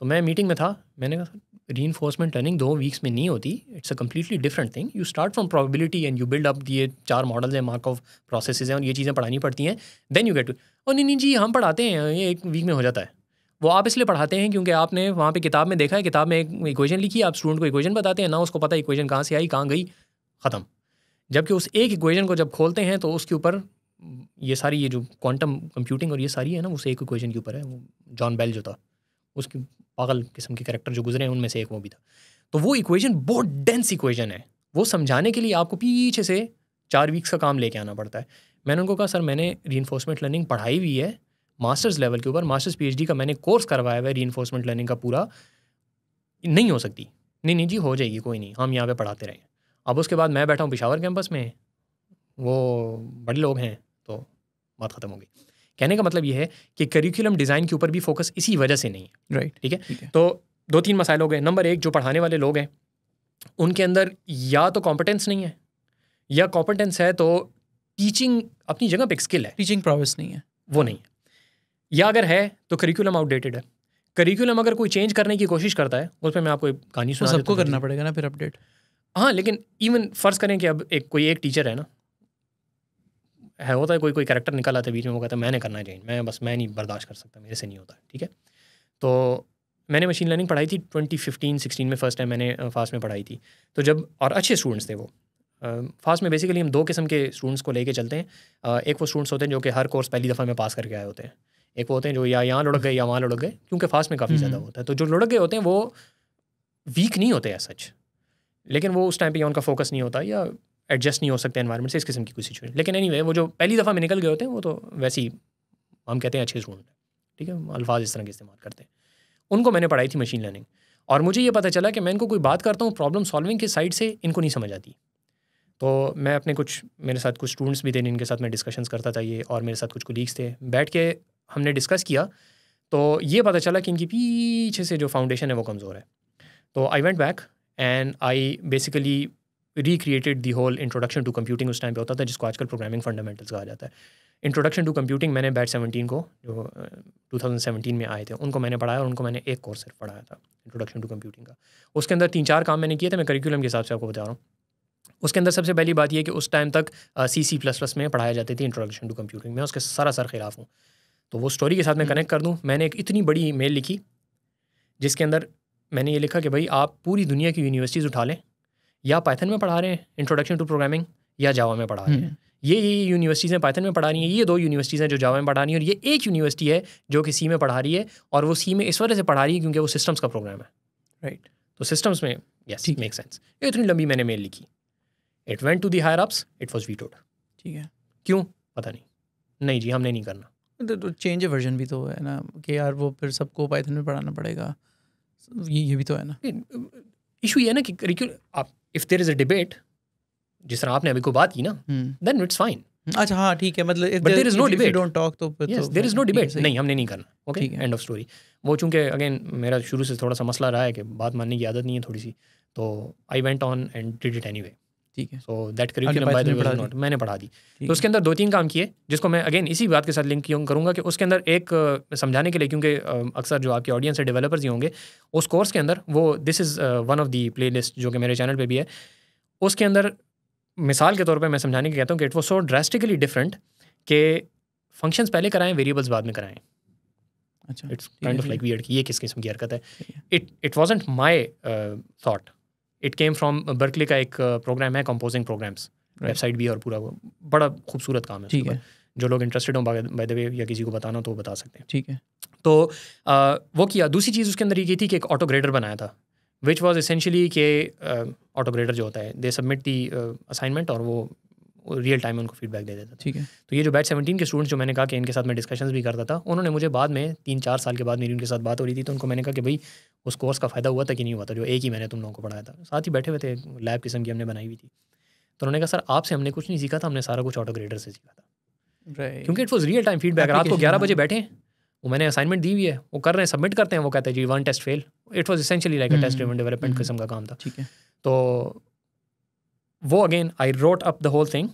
तो मैं मीटिंग में था, मैंने कहा री इन्फोर्समेंट लर्निंग दो वीक्स में नहीं होती, it's a completely different thing. You start from probability and you build up, ये चार मॉडल्स हैं, मार्कोव प्रोसेसेस हैं, और ये चीज़ें पढ़ानी पड़ती हैं, देन यू गेट टू। और नहीं नहीं जी हम पढ़ाते हैं, ये एक वीक में हो जाता है। वो आप इसलिए पढ़ाते हैं क्योंकि आपने वहाँ पे किताब में देखा है, किताब में एक इक्वेशन लिखी, आप स्टूडेंट को इक्वेशन बताते हैं, ना उसको पता इक्वेशन कहाँ से आई कहाँ गई, ख़त्म। जबकि उस एक इक्वेशन को जब खोलते हैं तो उसके ऊपर ये सारी, ये जो क्वांटम कंप्यूटिंग और ये सारी है ना, उस एक इक्वेशन के ऊपर है। वो जॉन बेल जो था, उसकी पागल किस्म के कैरेक्टर जो गुजरे हैं उनमें से एक वो भी था। तो वो इक्वेशन बहुत डेंस इक्वेशन है, वो समझाने के लिए आपको पीछे से चार वीक्स का काम लेके आना पड़ता है। मैंने उनको कहा सर मैंने रीइंफोर्समेंट लर्निंग पढ़ाई हुई है मास्टर्स लेवल के ऊपर, मास्टर्स पीएचडी का मैंने कोर्स करवाया हुआ है रीइंफोर्समेंट लर्निंग का पूरा, नहीं हो सकती। नहीं नहीं जी हो जाएगी कोई नहीं, हम यहाँ पे पढ़ाते रहेंगे। अब उसके बाद मैं बैठा हूँ पिशावर कैंपस में, वो बड़े लोग हैं, तो बात ख़त्म हो गई। कहने का मतलब ये है कि करिकुलम डिज़ाइन के ऊपर भी फोकस इसी वजह से नहीं है। राइट ठीक है। तो दो तीन मसाइल हो गए। नंबर एक, जो पढ़ाने वाले लोग हैं उनके अंदर या तो कॉम्पिटेंस नहीं है, या कॉम्पिटेंस है तो टीचिंग अपनी जगह पर एक स्किल है, टीचिंग प्रोसेस नहीं है, वो नहीं है, या अगर है तो करिकुलम आउटडेटेड है। करिकुलम अगर कोई चेंज करने की कोशिश करता है, उस पर मैं आपको एक कहानी सुना, सबको करना पड़ेगा ना फिर अपडेट। हाँ, लेकिन इवन फर्ज करें कि अब एक कोई एक टीचर है ना, है होता है कोई कोई कैरेक्टर निकल आता है बीच में, वो कहता है मैंने करना है चेंज, मैं बस मैं नहीं बर्दाश्त कर सकता, मेरे से नहीं होता। ठीक है, तो मैंने मशीन लर्निंग पढ़ाई थी ट्वेंटी फिफ्टीन सिक्सटीन में, फर्स्ट टाइम मैंने फास्ट में पढ़ाई थी। तो जब, और अच्छे स्टूडेंट्स थे वो फास्ट में। बेसिकली हम दो किस्म के स्टूडेंट्स को लेके चलते हैं। एक वो स्टूडेंट्स होते हैं जो कि हर कोर्स पहली दफ़ा में पास करके आए होते हैं, एक वो होते हैं जो या यहाँ लुढ़क गए या वहाँ लुढ़क गए, क्योंकि फास्ट में काफ़ी ज़्यादा होता है। तो जो लुढ़क गए होते हैं वो वीक नहीं होते हैं सच, लेकिन वो उस टाइम पे या उनका फोकस नहीं होता या एडजस्ट नहीं हो सकते एनवायरनमेंट से, इस किस्म की कोई सिचुएशन। लेकिन एनीवे anyway, वो जो पहली दफ़ा में निकल गए होते हैं वो तो वैसे ही हम कहते हैं अच्छे स्टूडेंट हैं। ठीक है, अल्फाज इस तरह के इस्तेमाल करते हैं। उनको मैंने पढ़ाई थी मशीन लर्निंग, और मुझे ये पता चला कि मैं इनको कोई बात करता हूँ प्रॉब्लम सॉल्विंग के साइड से, इनको नहीं समझ आती। तो मैं अपने कुछ, मेरे साथ कुछ स्टूडेंट्स भी थे जिनके साथ मैं डिस्कशंस करता था ये, और मेरे साथ कुछ कोलीग्स थे, बैठ के हमने डिस्कस किया तो ये पता चला कि इनकी पीछे से जो फाउंडेशन है वो कमज़ोर है। तो I went back and I basically recreated the whole introduction to computing, उस टाइम पे होता था, जिसको आजकल प्रोग्रामिंग फंडामेंटल्स कहा जाता है। इंट्रोडक्शन टू कंप्यूटिंग मैंने बैच सेवनटीन को, जो टू थाउजेंड सेवनटीन में आए थे, उनको मैंने पढ़ाया, और उनको मैंने एक कोर्स सिर्फ पढ़ाया था इंट्रोडक्शन टू कंप्यूटिंग का। उसके अंदर तीन चार काम मैंने किए थे, मैं करिकुलम के हिसाब से आपको बता रहा हूँ। उसके अंदर सबसे पहली बात यह कि उस टाइम तक सी सी प्लस प्लस में पढ़ाया जाती थी इंट्रोडक्शन टू कंप्यूटिंग, मैं उसके सारा सर खिलाफ हूँ। तो वो स्टोरी के साथ मैं कनेक्ट कर दूँ, मैंने एक इतनी बड़ी ईमेल लिखी जिसके अंदर मैंने ये लिखा कि भाई आप पूरी दुनिया की यूनिवर्सिटीज़ उठा लें, या पाइथन में पढ़ा रहे हैं इंट्रोडक्शन टू प्रोग्रामिंग, या जावा में पढ़ा रहे हैं, ये ये यूनिवर्सिटीज़ हैं पाइथन में पढ़ा रही हैं, ये दो यूनिवर्सिटीज़ हैं जो जावा में पढ़ा रही हैं, और ये एक यूनिवर्सिटी है जो कि सी में पढ़ा रही है, और वो सी में इस वजह से पढ़ा रही है क्योंकि वो सिस्टम्स का प्रोग्राम है। राइट, तो सिस्टम्स में यस मेक सेंस। इतनी लंबी मैंने मेल लिखी, it went to the higher ups, it was vetoed. ठीक है, क्यों पता नहीं, नहीं जी हमने नहीं करना। तो चेंज वर्जन भी तो है ना कि यार वो फिर सबको पाइथन में पढ़ाना पड़ेगा, ये ये भी तो है ना इशू। ये है ना कि करिकुलर, आप if there is a debate, जिस तरह आपने अभी को बात की ना, देन इट्स फाइन। अच्छा हाँ ठीक है, मतलब but there is no debate, don't talk, तो देयर इज़ नो डिबेट, नहीं हमने नहीं करना, ओके एंड ऑफ स्टोरी। वो चूँकि अगेन मेरा शुरू से थोड़ा सा मसला रहा है कि बात मानने की आदत नहीं है थोड़ी सी, तो I went on and did it anyway. ठीक है, so that curriculum by the way was not, मैंने पढ़ा दी। तो उसके अंदर दो तीन काम किए जिसको मैं अगेन इसी बात के साथ लिंक करूँगा कि उसके अंदर एक समझाने के लिए, क्योंकि अक्सर जो आपके ऑडियंस है डेवलपर्स ही होंगे, उस कोर्स के अंदर वो this is one of the playlist जो कि मेरे चैनल पे भी है, उसके अंदर मिसाल के तौर पे मैं समझाने के कहता हूँ कि it was so drastically different कि फंक्शंस पहले कराएं, वेरिएबल्स बाद में कराएं। अच्छा, it's kind of like weird कि ये किस किस्म की हरकत है। It it wasn't my thought, it came from Berkeley का एक प्रोग्राम है कंपोजिंग प्रोग्राम्स, वेबसाइट भी है और पूरा बड़ा खूबसूरत काम है। ठीक है, जो लोग इंटरेस्टेड हों बाय द वे, या किसी को बताना तो बता सकते हैं। ठीक है, तो आ, वो किया। दूसरी चीज़ उसके अंदर ये की थी कि एक ऑटोग्रेडर बनाया था, विच वाज एसेंशियली के ऑटोग्रेडर जो होता है, दे सबमिट दी असाइनमेंट और वो रियल टाइम में उनको फीडबैक दे देता था। ठीक है, तो ये जो बैच सेवनटीन के स्टूडेंट्स जो मैंने कहा कि इनके साथ मैं डिस्कशंस भी करता था, उन्होंने मुझे बाद में तीन चार साल के बाद मेरी उनके साथ बात हो रही थी, तो उनको मैंने कहा कि भाई उस कोर्स का फ़ायदा हुआ था कि नहीं हुआ था जो एक ही मैंने तुम लोगों को पढ़ाया था। साथ ही बैठे हुए थे, लैब किस्म की हमने बनाई हुई थी, तो उन्होंने कहा सर आपसे हमने कुछ नहीं सीखा था, हमने सारा कुछ ऑटोग्रेडर से सीखा था, क्योंकि it was real time feedback. रात को ग्यारह बजे बैठे, वो मैंने असाइनमेंट दी हुई है, वो कर रहे हैं, सबमिट करते हैं, वो कहते हैं जी one test fail. It was essentially like a test driven development किस्म का काम था। ठीक है, तो वो again I wrote up the whole thing,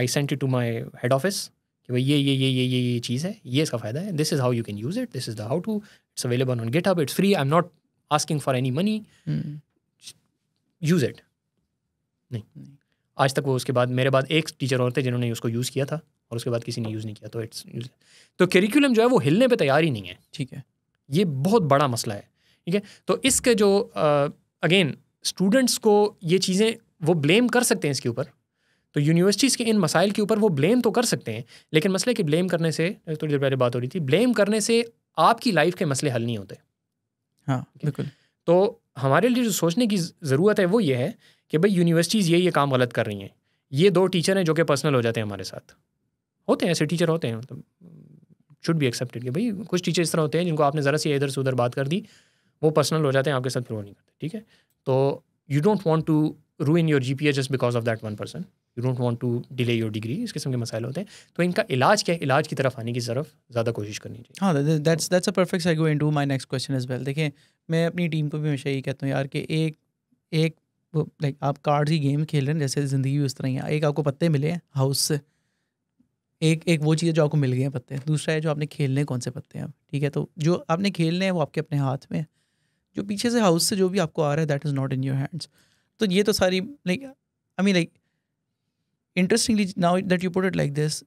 I sent it to my head office कि भाई ये ये ये ये ये ये चीज़ है, ये इसका फ़ायदा है, this is how you can use it, this is the how to, it's available on GitHub, it's free, I am not asking for any money, use it. नहीं, आज तक वो, उसके बाद मेरे बाद एक टीचर और थे जिन्होंने उसको यूज़ किया था, और उसके बाद किसी ने यूज़ नहीं किया, तो इट्स यूज। तो करिकुलम जो है वो हिलने पर तैयार ही नहीं है। ठीक है, ये बहुत बड़ा मसला है। ठीक है, तो इसके जो अगेन स्टूडेंट्स को ये चीज़ें वो ब्लेम कर सकते हैं इसके ऊपर, तो यूनिवर्सिटीज़ के इन मसाइल के ऊपर वो ब्लेम तो कर सकते हैं, लेकिन मसले कि ब्लेम करने से, थोड़ी देर पहले बात हो रही थी, ब्लेम करने से आपकी लाइफ के मसले हल नहीं होते। हाँ बिल्कुल, तो हमारे लिए जो सोचने की ज़रूरत है वो ये है कि भाई यूनिवर्सिटीज़ ये ये काम गलत कर रही हैं, ये दो टीचर हैं जो कि पर्सनल हो जाते हैं हमारे साथ, होते हैं ऐसे टीचर होते हैं, मतलब शुड बी एक्सेप्टेड कि भाई कुछ टीचर इस तरह होते हैं जिनको आपने ज़रा सी इधर से उधर बात कर दी वो पर्सनल हो जाते हैं आपके साथ, फिर वो नहीं करते, ठीक है। तो you don't want to ruin your G P A just because of that one person. You don't want to delay your degree. इस किस्म के मसाइल होते हैं, तो इनका इलाज क्या है, इलाज की तरफ आने की तरफ ज़्यादा कोशिश करनी चाहिए। हाँ, that's that's a perfect segue into my next question as well. देखिए, मैं अपनी टीम को भी हमेशा यही कहता हूँ यार कि एक एक लाइक आप कार्ड्स ही गेम खेल रहे हैं, जैसे ज़िंदगी भी उस तरह ही है। एक आपको पत्ते मिले हैं हाउस से, एक एक वो चीज़ जो आपको मिल गई है पत्ते, दूसरा है जो आपने खेलने कौन से पत्ते हैं आप, ठीक है। तो जो आपने खेलने हैं वो आपके अपने हाथ में है, जो पीछे से हाउस से जो भी आपको आ रहा है that is not in your hands. तो ये तो सारी like I mean like interestingly now that you put it like this,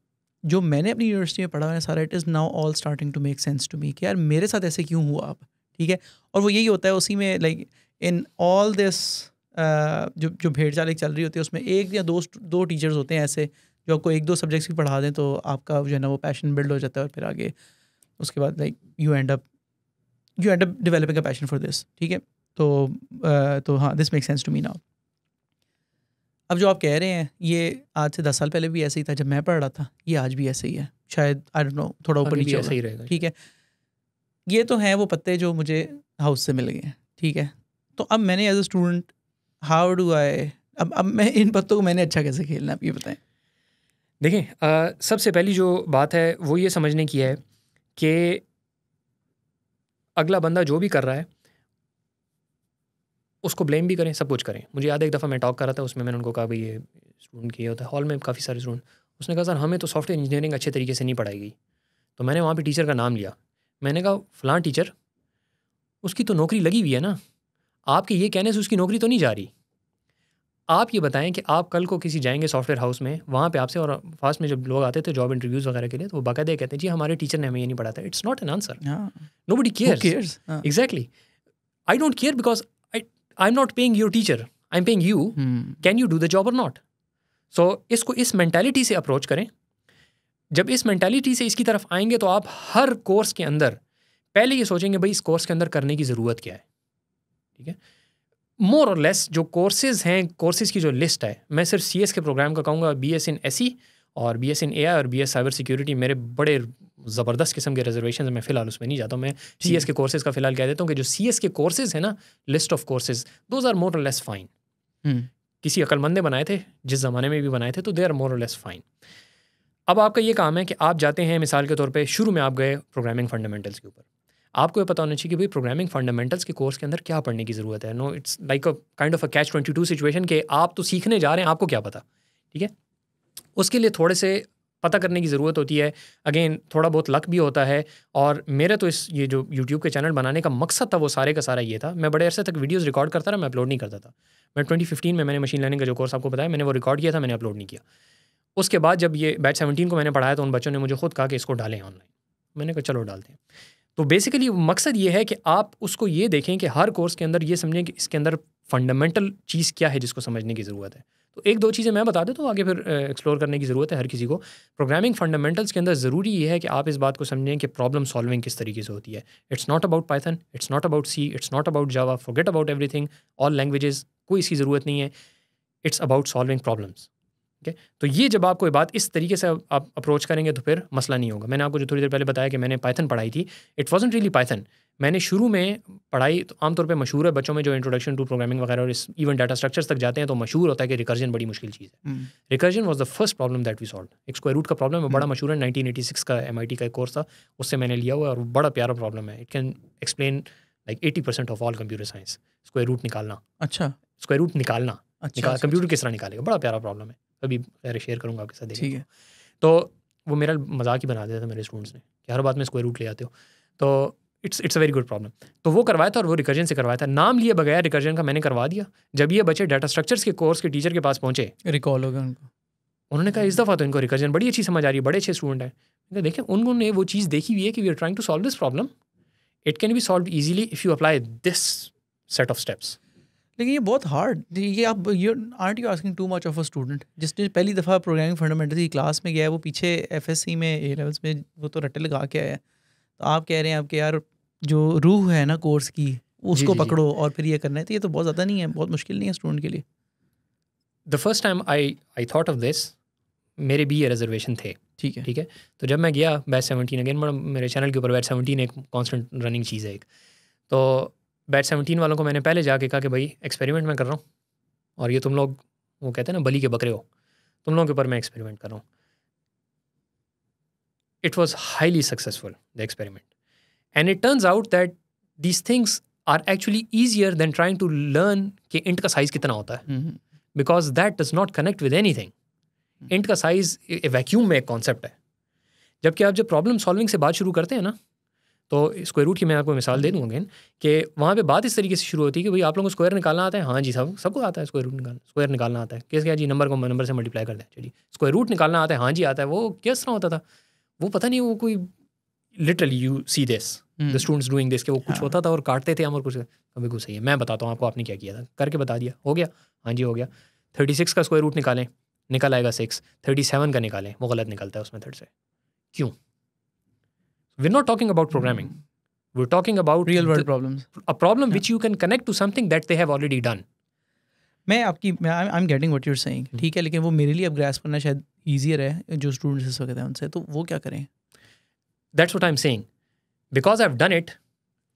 जो मैंने अपनी यूनिवर्सिटी में पढ़ा है सारा it is now all starting to make sense to me कि यार मेरे साथ ऐसे क्यों हुआ आप, ठीक है। और वो यही होता है उसी में लाइक इन ऑल दिस जो जो भेड़ चाल चल रही होती है उसमें एक या दो दो टीचर्स होते हैं ऐसे जो आपको एक दो सब्जेक्ट्स भी पढ़ा दें तो आपका जो है ना वो पैशन बिल्ड हो जाता है और फिर आगे उसके बाद like you end up you end up developing a passion for this, ठीक है। तो आ, तो हाँ this make sense to me now. अब जो आप कह रहे हैं ये आज से दस साल पहले भी ऐसे ही था जब मैं पढ़ रहा था, ये आज भी ऐसे ही है शायद, आई डोंट नो, थोड़ा ऊपर नीचे ऐसा ही रहेगा, ठीक है। ये तो हैं वो पत्ते जो मुझे हाउस से मिल गए हैं, ठीक है। तो अब मैंने as a student how do I, अब अब मैं इन पत्तों को मैंने अच्छा कैसे खेलना है ये बताएं। देखें, सबसे पहली जो बात है वो ये समझने की है कि अगला बंदा जो भी कर रहा है उसको ब्लेम भी करें, सब कुछ करें। मुझे याद है एक दफ़ा मैं टॉक कर रहा था, उसमें मैंने उनको कहा भाई ये स्टूडेंट की होता है, हॉल में काफ़ी सारे स्टूडेंट, उसने कहा सर हमें तो सॉफ्टवेयर इंजीनियरिंग अच्छे तरीके से नहीं पढ़ाई गई। तो मैंने वहाँ पे टीचर का नाम लिया, मैंने कहा फ़लाँ टीचर उसकी तो नौकरी लगी हुई है ना, आपके ये कहने से उसकी नौकरी तो नहीं जा रही। आप ये बताएं कि आप कल को किसी जाएंगे सॉफ्टवेयर हाउस में, वहाँ पे आपसे और फास्ट में जब लोग आते थे जॉब इंटरव्यूज़ वगैरह के लिए तो वो बाकायदा कहते हैं जी हमारे टीचर ने हमें ये नहीं पढ़ा था। It's not an answer, nobody cares. Exactly, I don't care because I'm not paying your teacher, I'm paying you. Hmm. Can you do the job or not? So इसको इस mentality से approach करें। जब इस mentality से इसकी तरफ आएंगे तो आप हर कोर्स के अंदर पहले ये सोचेंगे भाई इस कोर्स के अंदर करने की ज़रूरत क्या है, ठीक है। मोर और लेस जो कोर्सेज़ हैं, कोर्सेज़ की जो लिस्ट है, मैं सिर्फ सी एस के प्रोग्राम का कहूँगा, B S in S E और बी एस इन ए आई और बी एस साइबर सिक्योरिटी, मेरे बड़े ज़बरदस्त किस्म के रिजर्वेशन है, मैं फ़िलहाल उसमें नहीं जाता हूँ। मैं सी एस के कोर्सेज़ का फ़िलहाल कह देता हूँ कि जो सी एस के कोर्सेज़ है ना, list of courses, those are more or less fine. किसी अक्लमंदे बनाए थे, जिस ज़माने में भी बनाए थे, तो they are more or less fine. अब आपका ये काम है कि आप जाते हैं, मिसाल के तौर पर शुरू में आप गए प्रोग्रामिंग फंडामेंटल्स के ऊपर, आपको ये पता होना चाहिए कि भाई प्रोग्रामिंग फंडामेंटल्स के कोर्स के अंदर क्या पढ़ने की ज़रूरत है। No, it's like a kind of a catch twenty two situation के आप तो सीखने जा रहे हैं, आपको क्या पता, ठीक है। उसके लिए थोड़े से पता करने की ज़रूरत होती है, अगेन थोड़ा बहुत लक भी होता है। और मेरे तो इस ये जो यूट्यूब के चैनल बनाने का मकसद था वो सारे का सारा ये था, मैं बड़े अरसे तक वीडियोस रिकॉर्ड करता रहा, मैं अपलोड नहीं करता था। मैं ट्वेंटी फिफ्टीन में मैंने मशीन लर्निंग का जो कोर्स आपको बताया, मैंने वो रिकॉर्ड किया था, मैंने अपलोड नहीं किया। उसके बाद जब ये बैच सेवनटीन को मैंने पढ़ाया तो उन बच्चों ने मुझे खुद कहा कि इसको डालें ऑनलाइन, मैंने कहा चलो डालते हैं। तो बेसिकली मकसद ये है कि आप उसको ये देखें कि हर कोर्स के अंदर ये समझें कि इसके अंदर फंडामेंटल चीज़ क्या है जिसको समझने की ज़रूरत है। तो एक दो चीज़ें मैं बता देता हूँ, आगे फिर एक्सप्लोर करने की ज़रूरत है हर किसी को। प्रोग्रामिंग फंडामेंटल्स के अंदर ज़रूरी ये है कि आप इस बात को समझें कि प्रॉब्लम सॉल्विंग किस तरीके से होती है। It's not about Python, it's not about C, it's not about Java, forget about everything, all languages, कोई इसकी ज़रूरत नहीं है। इट्स अबाउट सॉल्विंग प्रॉब्लम्स, ठीक है। तो ये जब आप कोई बात इस तरीके से आप अप्रोच करेंगे तो फिर मसला नहीं होगा। मैंने आपको जो थोड़ी देर पहले बताया कि मैंने पाइथन पढ़ाई थी, इट वॉजंट रियली पाइथन। मैंने शुरू में पढ़ाई तो आमतौर पे मशहूर है बच्चों में जो इंट्रोडक्शन टू प्रोग्रामिंग वगैरह और इस इवन डाटा स्ट्रक्चर्स तक जाते हैं तो मशहूर होता है कि रिकर्जन बड़ी मुश्किल चीज़ है। Recursion was the first problem that we solve. एक स्क्वायर रूट का प्रॉब्लम है, बड़ा मशहूर है, नाइनटीन एटी सिक्स का एमआईटी का एक कोर्स था, उससे मैंने लिया हुआ और बड़ा प्यारा प्रॉब्लम है। It can explain like eighty percent of all computer science. Square root निकालना, अच्छा स्क्वायर रूट निकालना, अच्छा कंप्यूटर किस तरह निकालेगा, बड़ा प्यारा प्रॉब्लम है, अभी शेयर करूँगा आपके साथ, ठीक है। तो वो मेरा मजाक ही बना दिया था मेरे स्टूडेंट्स ने कि हर बात में स्क्वायर रूट ले आते हो। तो it's it's a very good problem. तो वो करवाया था और वो रिकर्जन से करवाया था, नाम लिए बगैर रिकर्जन का मैंने करवा दिया। जब ये बच्चे डाटा स्ट्रक्चर्स के कोर्स के टीचर के पास पहुंचे, रिकॉल हो गया उनको, उन्होंने कहा इस दफ़ा तो इनको रिकर्जन बड़ी अच्छी समझ आ रही है, बड़े अच्छे स्टूडेंट हैं। देखें, उन्होंने वो चीज़ देखी हुई है कि we are trying to solve this problem, it can be solve easily if you apply this set of steps. लेकिन ये बहुत हार्ड, ये आप you are you asking too much of a student जिसने पहली दफ़ा प्रोग्रामिंग फंडामेंटल की class में गया है, वो पीछे एफ एस सी में ए लेवल्स में वो तो रट्टे लगा के आया है। तो आप कह रहे हैं आपके यार जो रूह है ना कोर्स की उसको जी, जी, पकड़ो जी। और फिर ये करना है, तो ये तो बहुत ज़्यादा नहीं है, बहुत मुश्किल नहीं है स्टूडेंट के लिए। the first time I I thought of this, मेरे भी ये reservation थे. ठीक है ठीक है. तो जब मैं गया बैच सेवनटीन, अगेन मेरे चैनल के ऊपर बैच सेवनटीन एक कांस्टेंट रनिंग चीज़ है एक, तो बैच सेवनटीन वालों को मैंने पहले जाके कहा कि भाई एक्सपेरिमेंट मैं कर रहा हूँ और ये तुम लोग, वो कहते हैं ना बली के बकरे हो, तुम लोगों के ऊपर मैं एक्सपेरिमेंट कर रहा हूँ. It was highly successful the experiment and it turns out that these things are actually easier than trying to learn कि इंट का साइज़ कितना होता है, because that does not connect with anything. Int का size vacuum में एक concept है, जबकि आप जब प्रॉब्लम सॉल्विंग से बात शुरू करते हैं ना, तो स्क्वायर रूट की मैं आपको मिसाल दे दूँ अगेन, कि वहाँ पे बात इस तरीके से शुरू होती है कि भाई आप लोगों को स्क्वायर निकालना आता है, हाँ जी सब सबको आता है, स्क्वायर रूट निकालना स्क्वायर निकालना आता है, किस क्या जी नंबर को नंबर से मल्टीप्लाई करते हैं, चलिए स्क्वायर रूट निकालना आता है, हाँ जी आता है, वो किस तरह होता था वो पता नहीं, वो कोई literally you see this the students doing this, के वो कुछ होता था और काटते थे हम और कुछ, बिल्कुल सही है मैं बताता हूँ आपको आपने क्या किया था, करके बता दिया, हो गया हाँ जी हो गया. थर्टी सिक्स का स्क्वायर रूट निकालें, निकल आएगा सिक्स. थर्टी सेवन का निकालें, वो गलत निकलता है उसमें थर्ड से, क्यों? We're not talking about programming. We're talking about real world problems. A problem yeah. which you can connect to something that they have already done. मैं आपकी I'm, I'm getting what you're saying. ठीक है, लेकिन वो मेरे लिए अब grasp करना शायद easier है जो students इस वक्त हैं उनसे, तो वो क्या करें? That's what I'm saying. Because I've done it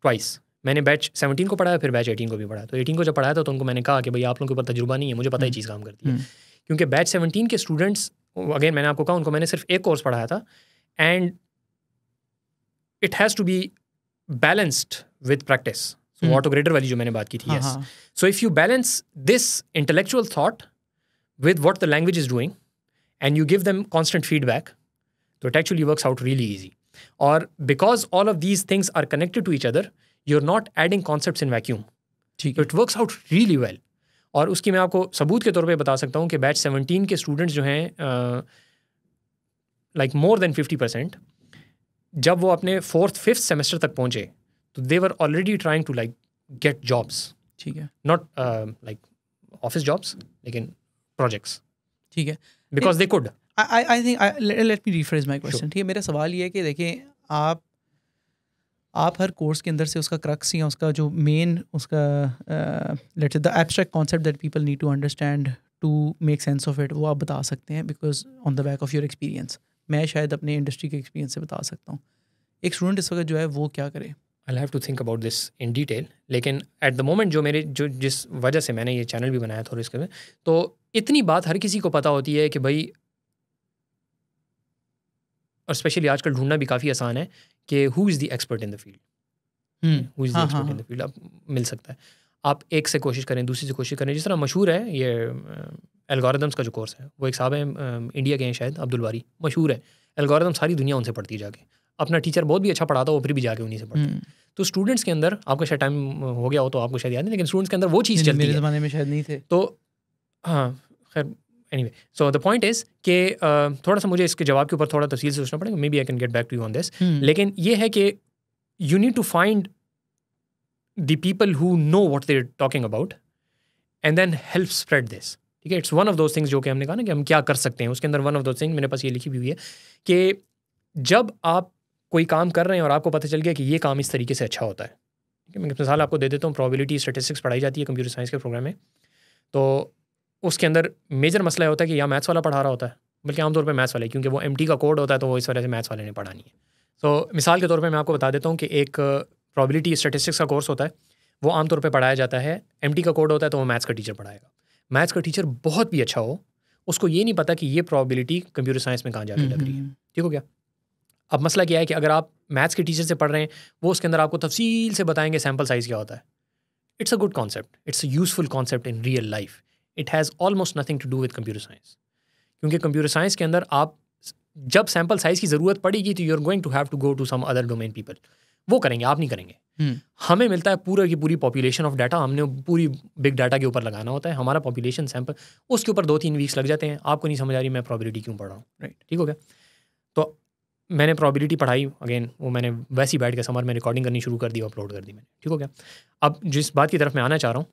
twice. मैंने बैच सेवनटीन को पढ़ाया, फिर बैच एटीन को भी पढ़ाया. तो एटीन को जब पढ़ाया था तो उनको मैंने कहा कि भाई आप लोगों के ऊपर तजुर्बा नहीं है, मुझे पता है चीज़ काम करती है, क्योंकि बैच सेवनटीन के स्टूडेंट्स, अगेन मैंने आपको कहा उनको मैंने सिर्फ एक कोर्स पढ़ाया था and it has to be balanced with practice. So hmm. auto-grader वाली जो मैंने बात की थी, yes. So if you balance this intellectual thought with what the language is doing and you give them constant feedback, so it actually works out really easy. Or because all of these things are connected to each other, you're not adding concepts in vacuum. So it works out really well. और उसकी मैं आपको सबूत के तौर पे बता सकता हूँ कि बैच सेवनटीन के स्टूडेंट्स जो हैं, like more than fifty percent, जब वो अपने फोर्थ फिफ्थ सेमेस्टर तक पहुंचे तो they were already trying to like get jobs. ठीक है, नॉट लाइक ऑफिस जॉब्स लेकिन प्रोजेक्ट्स. ठीक है, because they could. I I think let me rephrase my question. ठीक है, मेरा सवाल ये है कि देखिए आप आप हर कोर्स के अंदर से उसका क्रक्स या उसका जो मेन उसका let's the abstract concept that people need to understand to make sense of it, वो आप बता सकते हैं because on the back of your experience. मैं शायद अपने इंडस्ट्री के एक्सपीरियंस से बता सकता हूँ एक स्टूडेंट इस वक्त जो है वो क्या करे. I have to think about this in detail, लेकिन एट द मोमेंट जो मेरे जो जिस वजह से मैंने ये चैनल भी बनाया था और इसके में तो इतनी बात हर किसी को पता होती है कि भाई, और स्पेशली आजकल ढूंढना भी काफ़ी आसान है कि who is the expert in the field, who is the expert in the field. आप मिल सकता है, आप एक से कोशिश करें, दूसरी से कोशिश करें. जिस तरह मशहूर है ये एल्गोरिदम्स का जो कोर्स है, वो एक साहब हैं इंडिया के हैं शायद, अब्दुल बारी, मशहूर है. एल्गोरिदम सारी दुनिया उनसे पढ़ती है जाके, अपना टीचर बहुत भी अच्छा पढ़ाता हो फिर भी जाके उन्हीं से पढ़ते हैं. तो स्टूडेंट्स के अंदर, आपका शायद टाइम हो गया हो तो आपको शायद याद नहीं, लेकिन स्टूडेंट्स के अंदर वो चीज़ चलती है, मेरे ज़माने में शायद नहीं थे. तो हाँ, खैर anyway, so the point is कि थोड़ा सा मुझे इसके जवाब के ऊपर थोड़ा तफसील से सोचना पड़ेगा. Maybe I can get back to you on this, लेकिन ये है कि you need to find the people who know what they are talking about and then help spread this. ठीक है, it's one of those things जो कि हमने कहा ना कि हम क्या कर सकते हैं, उसके अंदर वन ऑफ दोज थिंग्स मेरे पास ये लिखी भी हुई है कि जब आप कोई काम कर रहे हैं और आपको पता चल गया कि ये काम इस तरीके से अच्छा होता है. ठीक है, मैं मिसाल आपको दे देता हूँ. प्रोबेबिलिटी स्टेटिस्टिक्स पढ़ाई जाती है कंप्यूटर साइंस के प्रोग्राम में, तो उसके अंदर मेजर मसला होता है कि या मैथ्स वाला पढ़ा रहा होता है, बल्कि आमतौर पर मैथ्स वाले, क्योंकि वो एम टी का कोड होता है तो वो इस वजह से मैथ्स वाले ने पढ़ानी है. तो मिसाल के तौर पर मैं आपको बता देता हूँ कि एक प्रोबेबिलिटी स्टेटिस्टिक्स का कोर्स होता है, वो आमतौर पर पढ़ाया जाता है, एम टी का कोड होता है तो वो मैथ्स का टीचर पढ़ाएगा. मैथ्स का टीचर बहुत भी अच्छा हो, उसको ये नहीं पता कि ये प्रोबेबिलिटी कंप्यूटर साइंस में कहाँ जाके लग रही है. ठीक हो गया. अब मसला क्या है कि अगर आप मैथ्स के टीचर से पढ़ रहे हैं, वो उसके अंदर आपको तफसील से बताएंगे सैम्पल साइज़ क्या होता है. It's a good concept, it's a useful concept in real life, it has almost nothing to do with computer science, क्योंकि कंप्यूटर साइंस के अंदर आप जब सैम्पल साइज़ की ज़रूरत पड़ेगी तो you are going to have to go to some other domain people. वो करेंगे, आप नहीं करेंगे. hmm. हमें मिलता है पूरा की पूरी पॉपुलेशन ऑफ डाटा, हमने पूरी बिग डाटा के ऊपर लगाना होता है. हमारा पॉपुलेशन सैंपल, उसके ऊपर दो तीन वीक्स लग जाते हैं. आपको नहीं समझ आ रही मैं प्रोबेबिलिटी क्यों पढ़ रहा हूँ, राइट right. ठीक हो गया. तो मैंने प्रोबेबिलिटी पढ़ाई, अगेन वो मैंने वैसी बैठ के समर में रिकॉर्डिंग करनी शुरू कर दी, अपलोड कर दी मैंने. ठीक हो गया. अब जिस बात की तरफ मैं आना चाह रहा हूँ,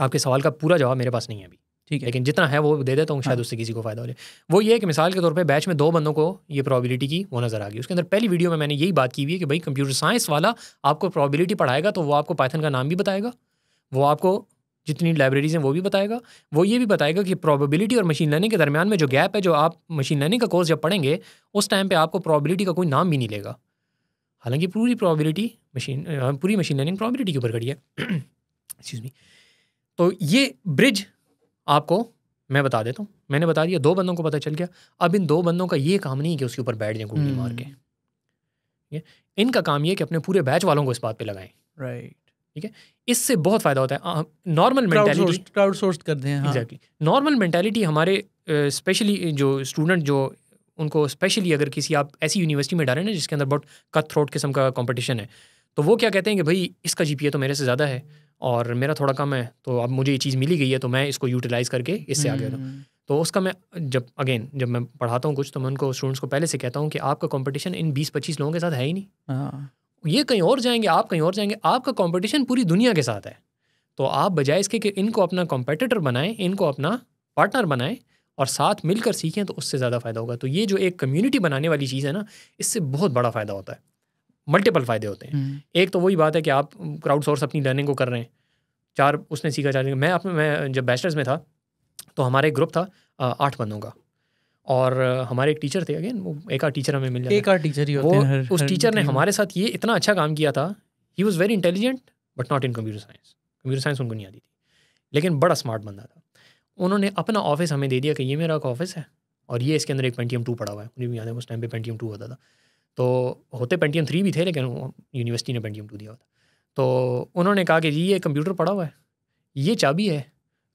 आपके सवाल का पूरा जवाब मेरे पास नहीं है अभी, ठीक है, लेकिन जितना है वो दे देता हूँ, शायद उससे किसी को फायदा हो जाए. वो ये है कि मिसाल के तौर पे बैच में दो बंदों को ये प्रोबेबिलिटी की वो नज़र आ गई. उसके अंदर पहली वीडियो में मैंने यही बात की हुई है कि भाई कंप्यूटर साइंस वाला आपको प्रोबेबिलिटी पढ़ाएगा, तो वो आपको पाइथन का नाम भी बताएगा, वो आपको जितनी लाइब्रेरीज हैं वो भी बताएगा। वो ये भी बताएगा कि प्रोबेबिलिटी और मशीन लर्निंग के दरमियान में जो गैप है, जो आप मशीन लर्निंग का कोर्स जब पढ़ेंगे उस टाइम पे आपको प्रोबेबिलिटी का कोई नाम भी नहीं लेगा, हालांकि पूरी प्रोबेबिलिटी मशीन पूरी मशीन लर्निंग प्रोबेबिलिटी के ऊपर खड़ी है। Excuse me. तो ये ब्रिज आपको मैं बता देता हूँ, मैंने बता दिया, दो बंदों को पता चल गया। अब इन दो बंदों का ये काम नहीं है कि उसके ऊपर बैठ जाए गुंडी मार के, ठीक है, इनका काम ये है कि अपने पूरे बैच वालों को इस बात पे लगाएं, राइट, ठीक है। इससे बहुत फ़ायदा होता है। नॉर्मल मेंटालिटी क्राउडसोर्स कर दें, एग्जैक्टली, नॉर्मल मेंटालिटी हमारे स्पेशली जो स्टूडेंट जो उनको स्पेशली अगर किसी आप ऐसी यूनिवर्सिटी में डालें ना जिसके अंदर बहुत कट थ्रोट किस्म का कॉम्पिटिशन है, तो वो क्या कहते हैं कि भाई इसका जीपीए तो मेरे से ज़्यादा है और मेरा थोड़ा कम है, तो अब मुझे ये चीज़ मिली गई है तो मैं इसको यूटिलाइज़ करके इससे आगे बढ़ूँ। तो उसका मैं जब अगेन जब मैं पढ़ाता हूँ कुछ तो मैं उनको स्टूडेंट्स को पहले से कहता हूँ कि आपका कंपटीशन इन बीस पच्चीस लोगों के साथ है ही नहीं, ये कहीं और जाएंगे, आप कहीं और जाएंगे, आपका कंपटीशन पूरी दुनिया के साथ है। तो आप बजाय इसके कि इनको अपना कंपेटिटर बनाएं, इनको अपना पार्टनर बनाएं और साथ मिलकर सीखें, तो उससे ज़्यादा फ़ायदा होगा। तो ये जो एक कम्युनिटी बनाने वाली चीज़ है ना, इससे बहुत बड़ा फ़ायदा होता है, मल्टीपल फ़ायदे होते हैं। एक तो वही बात है कि आप क्राउडसोर्स अपनी लर्निंग को कर रहे हैं, चार उसने सीखा चार मैं अपने मैं जब बैचलर्स में था तो हमारा एक ग्रुप था आठ बंदों का और हमारे एक टीचर थे, अगेन वो एक आध टीचर हमें मिल जाता है, एक आध टीचर ही होते हैं। उस टीचर ने हमारे साथ ये इतना अच्छा काम किया था, he was very intelligent but not in computer science, computer science उनको नहीं आती थी, लेकिन बड़ा स्मार्ट बंदा था। उन्होंने अपना ऑफिस हमें दे दिया कि ये मेरा ऑफिस है और ये इसके अंदर एक पेंटियम टू पड़ा हुआ है, उन्हें भी याद है उस टाइम पे पेंटियम टू होता था, तो होते पेंटियम थ्री भी थे लेकिन यूनिवर्सिटी ने पेंटियम टू दिया हुआ था। तो उन्होंने कहा कि जी ये कंप्यूटर पड़ा हुआ है, ये चाबी है,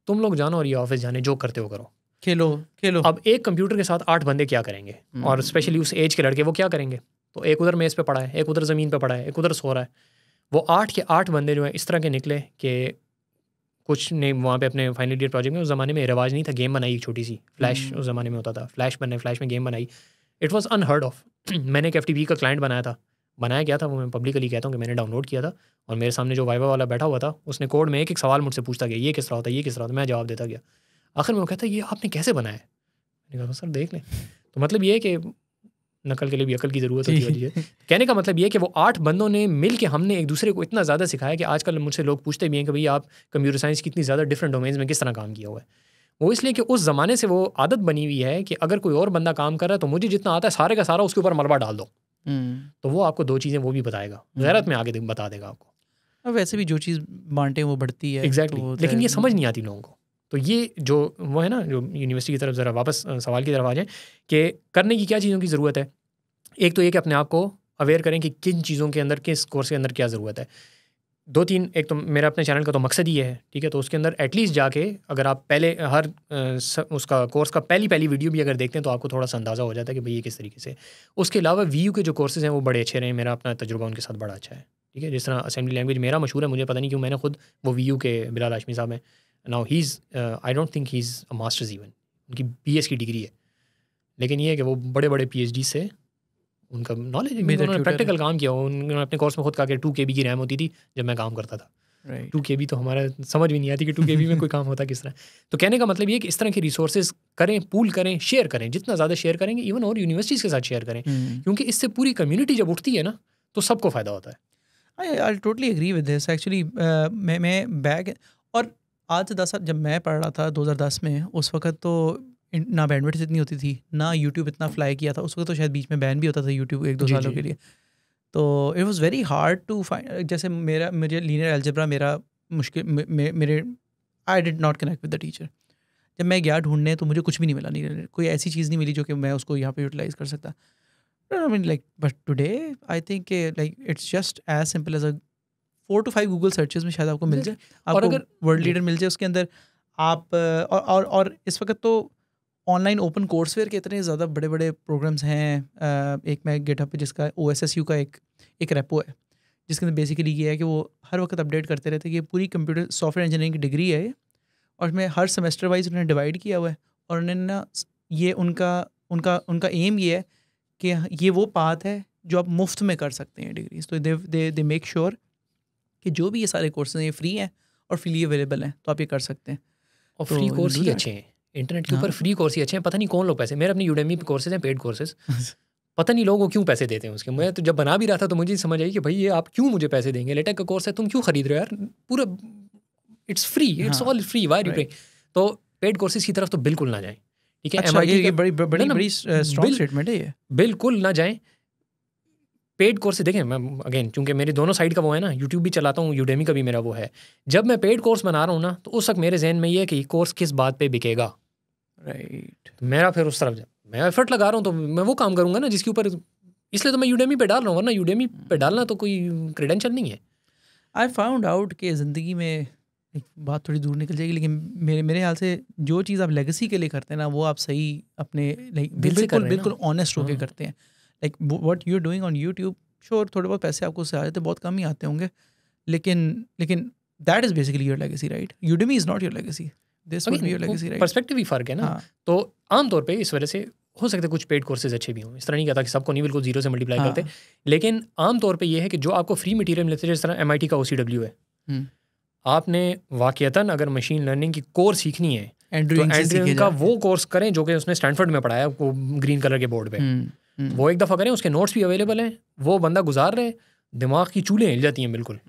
तुम लोग जानो और ये ऑफिस जाने, जो करते हो करो, खेलो खेलो। अब एक कंप्यूटर के साथ आठ बंदे क्या करेंगे, और स्पेशली उस एज के लड़के वो क्या करेंगे, तो एक उधर मेज़ पे पड़ा है, एक उधर ज़मीन पे पड़ा है, एक उधर सो रहा है। वो आठ के आठ बंदे जो हैं इस तरह के निकले कि कुछ ने वहाँ पे अपने फाइनल ईयर प्रोजेक्ट में, उस ज़माने में रिवाज नहीं था, गेम बनाई छोटी सी, फ्लैश उस ज़माने में होता था, फ्लैश बनाए, फ्लैश में गेम बनाई, इट वॉज अनहर्ड ऑफ। मैंने एक एफ टी पी का क्लाइंट बनाया था, बनाया क्या था वो मैं पब्लिकली कहता हूँ कि मैंने डाउनलोड किया था, और मेरे सामने जो वाइवा वाला बैठा हुआ था उसने कोड में एक एक सवाल मुझसे पूछता गया, ये किस तरह होता है, ये किस तरह होता है, मैं जवाब देता गया। आखिर में वो कहता है ये आपने कैसे बनाया है, मैंने कहा सर देख लें। तो मतलब ये है कि नकल के लिए भी अकल की ज़रूरत होती है। कहने का मतलब ये है कि वो आठ बंदों ने मिल के हमने एक दूसरे को इतना ज़्यादा सिखाया कि आजकल मुझसे लोग पूछते भी हैं कि भाई आप कंप्यूटर साइंस की इतनी ज़्यादा डिफरेंट डोमेन्स में किस तरह काम किया हुआ है। वो इसलिए कि उस ज़माने से वो आदत बनी हुई है कि अगर कोई और बंदा काम कर रहा है तो मुझे जितना आता है सारे का सारा उसके ऊपर मलबा डाल दो, तो वो आपको दो चीज़ें वो भी बताएगा, गैरत में आगे बता देगा आपको। वैसे भी जो चीज़ बांटे वो बढ़ती है, एग्जैक्टली, लेकिन ये समझ नहीं आती लोगों को। तो ये जो वो है ना, जो यूनिवर्सिटी की तरफ ज़रा वापस सवाल की तरफ आ जाएँ कि करने की क्या चीज़ों की ज़रूरत है। एक तो ये कि अपने आप को अवेयर करें कि किन चीज़ों के अंदर, किस कोर्स के अंदर क्या ज़रूरत है। दो तीन, एक तो मेरा अपने चैनल का तो मकसद ही है, ठीक है, तो उसके अंदर एटलीस्ट जाके अगर आप पहले हर स, उसका कोर्स का पहली पहली वीडियो भी अगर देखते हैं तो आपको थोड़ा सा अंदाज़ा हो जाता है कि भाई ये किस तरीके से। उसके अलावा वी यू के जो कोर्सेज़ हैं वो बड़े अच्छे रहे हैं, मेरा अपना तजुर्बा उनके साथ बड़ा अच्छा है, ठीक है। जिस तरह असेंबली लैंग्वेज मेरा मशहूर है, मुझे पता नहीं क्यों, मैंने खुद वो वी यू के बिलाल हाशमी साहब हैं, now he is I don't think he is a masters even, उनकी बी एस की डिग्री है, लेकिन ये है कि वो बड़े बड़े पी एच डी से उनका नॉलेज है, उन्होंने प्रैक्टिकल काम किया। उन्होंने अपने कोर्स में खुद कहा कि टू के बी की रैम होती थी जब मैं काम करता था, टू के बी तो हमारा समझ भी नहीं आती कि टू के बी में कोई काम होता किस तरह। तो कहने का मतलब ये कि इस तरह के रिसोर्सेज करें, पूल करें, शेयर करें, जितना ज़्यादा शेयर करेंगे इवन और यूनिवर्सिटीज़ के साथ शेयर करें, क्योंकि इससे पूरी कम्युनिटी जब उठती है ना तो सबको फ़ायदा होता है। I totally agree with this actually. मैं मैं बैक और आज से दस साल जब मैं पढ़ रहा था दो हज़ार दस में, उस वक्त तो ना बैंडविड्थ इतनी होती थी, ना यूट्यूब इतना फ्लाई किया था, उस वक्त तो शायद बीच में बैन भी होता था यूट्यूब एक दो जी, सालों जी. के लिए। तो it was very hard to find, जैसे मेरा मुझे लीनियर एल्जेब्रा मेरा मुश्किल मे, मे, मेरे I did not connect with the teacher. जब मैं गया ढूंढने तो मुझे कुछ भी नहीं मिला, नहीं कोई ऐसी चीज़ नहीं मिली जो कि मैं उसको यहाँ पर यूटिलाइज़ कर सकता। I mean like but today I think like it's just as simple as a four to five Google searches में शायद आपको मिल जाए, और अगर वर्ल्ड लीडर मिल जाए उसके अंदर आप। और और, और इस वक्त तो ऑनलाइन ओपन कोर्सवेयर के इतने ज़्यादा बड़े बड़े प्रोग्राम्स हैं। एक मैं गेटअप पे जिसका ओएसएसयू का एक एक रेपो है जिसके अंदर बेसिकली ये है कि वो हर वक्त अपडेट करते रहते हैं। ये पूरी कंप्यूटर सॉफ्टवेयर इंजीनियरिंग की डिग्री है और उसमें हर सेमेस्टर वाइज उन्होंने डिवाइड किया हुआ है, और उन्होंने ना ये उनका उनका उनका एम ये है कि ये वो पाथ है जो आप मुफ्त में कर सकते हैं डिग्रीज। तो दे दे दे मेक श्योर कि जो भी ये सारे कोर्सेज ये फ्री हैं और फ्री अवेलेबल हैं, तो आप ये कर सकते हैं। और फ्री कोर्स ही अच्छे हैं इंटरनेट के ऊपर, फ्री कोर्स ही अच्छे हैं। पता नहीं कौन लोग पैसे, मेरे अपने यूडेमी पे कोर्सेज हैं, पेड कोर्सेज, पता नहीं लोगों को क्यों पैसे देते हैं उसके। मैं तो जब बना भी रहा था तो मुझे समझ आई कि भाई ये आप क्यों मुझे पैसे देंगे, लेटेक का कोर्स है, तुम क्यों खरीद रहे हो यार, पूरा it's free, it's all free, why you pay. तो पेड कोर्सेज की तरफ तो बिल्कुल ना जाएं, ठीक है. अच्छा, ये बड़ी बड़ी बड़ी स्ट्रॉन्ग स्टेटमेंट है ये, बिल्कुल ना जाएं पेड कोर्सेज. देखें मैं अगेन क्योंकि मेरे दोनों साइड का वो है ना, यूट्यूब भी चलाता हूँ, यूडेमी का भी मेरा वो है. जब मैं पेड कोर्स बना रहा हूँ ना तो उस वक्त मेरे जहन में ये है कि कोर्स किस बात पे बिकेगा, राइट. मेरा फिर उस तरफ जा मैं एफर्ट लगा रहा हूँ तो मैं वो काम करूँगा ना जिसके ऊपर, इसलिए तो मैं यूडेमी पे डाल रहा हूँ, वरना यूडेमी पे डालना तो कोई क्रेडेंशियल नहीं है. आई फाउंड आउट कि ज़िंदगी में बात थोड़ी दूर निकल जाएगी लेकिन मेरे मेरे ख्याल से जो चीज़ आप लेगेसी के लिए करते हैं ना वो आप सही अपने लाइक बिल्कुल बिल्कुल ऑनेस्ट होकर करते हैं. Like what you are doing on YouTube, sure थोड़े बहुत पैसे आपको उससे आ जाते, बहुत कम ही आते होंगे, लेकिन लेकिन that is basically your legacy, right. Udemy is not your legacy, this would be your legacy, right. Perspective ही फ़र्क है ना. तो आमतौर पर इस वजह से हो सकता है कुछ पेड कोर्सेज अच्छे भी हों, इस तरह नहीं कहता कि सबको नहीं, बिल्कुल जीरो से मल्टीप्लाई हाँ. करते, लेकिन आमतौर पे ये है कि जो आपको फ्री मटेरियल मिलते हैं, जिस तरह एम आई टी का ओ सी डब्ल्यू है, हुँ. आपने वाकयातन अगर मशीन लर्निंग की कोर्स सीखनी है तो एंड्रयू का वो कोर्स करें जो कि उसने स्टैनफोर्ड में पढ़ाया, आपको ग्रीन कलर के बोर्ड पर वो एक दफ़ा करें, उसके नोट्स भी अवेलेबल हैं, वो बंदा गुजार रहे, दिमाग की चूलें हिल जाती हैं बिल्कुल.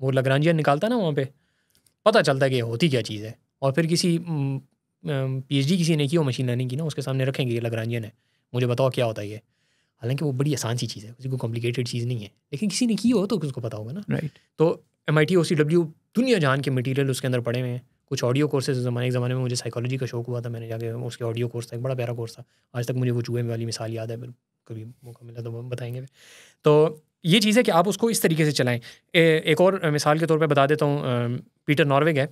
वो लग्रांजियन निकालता है ना, वहाँ पर पता चलता है कि होती क्या चीज़ है. और फिर किसी पीएचडी किसी ने की हो मशीन लर्निंग की ना, उसके सामने रखेंगे ये लग्रांजियन है, मुझे बताओ क्या होता है ये. हालांकि वो बड़ी आसान सी चीज़ है, किसी को कॉम्प्लिकेटेड चीज़ नहीं है, लेकिन किसी ने की हो तो उसको पता होगा ना, राइट. तो M I T O C W दुनिया जहान के मटेरियल उसके अंदर पड़े हुए हैं. कुछ ऑडियो कोर्सेज ज़माने एक ज़माने में मुझे साइकोलॉजी का शौक हुआ था, मैंने जाके उसके ऑडियो कोर्स था, एक बड़ा प्यारा कोर्स था. आज तक मुझे वो चूहे वाली मिसाल याद है, कभी मौका मिला तो बताएंगे. तो ये चीज़ है कि आप उसको इस तरीके से चलाएँ. एक और मिसाल के तौर पर बता देता हूँ, पीटर नॉर्विग है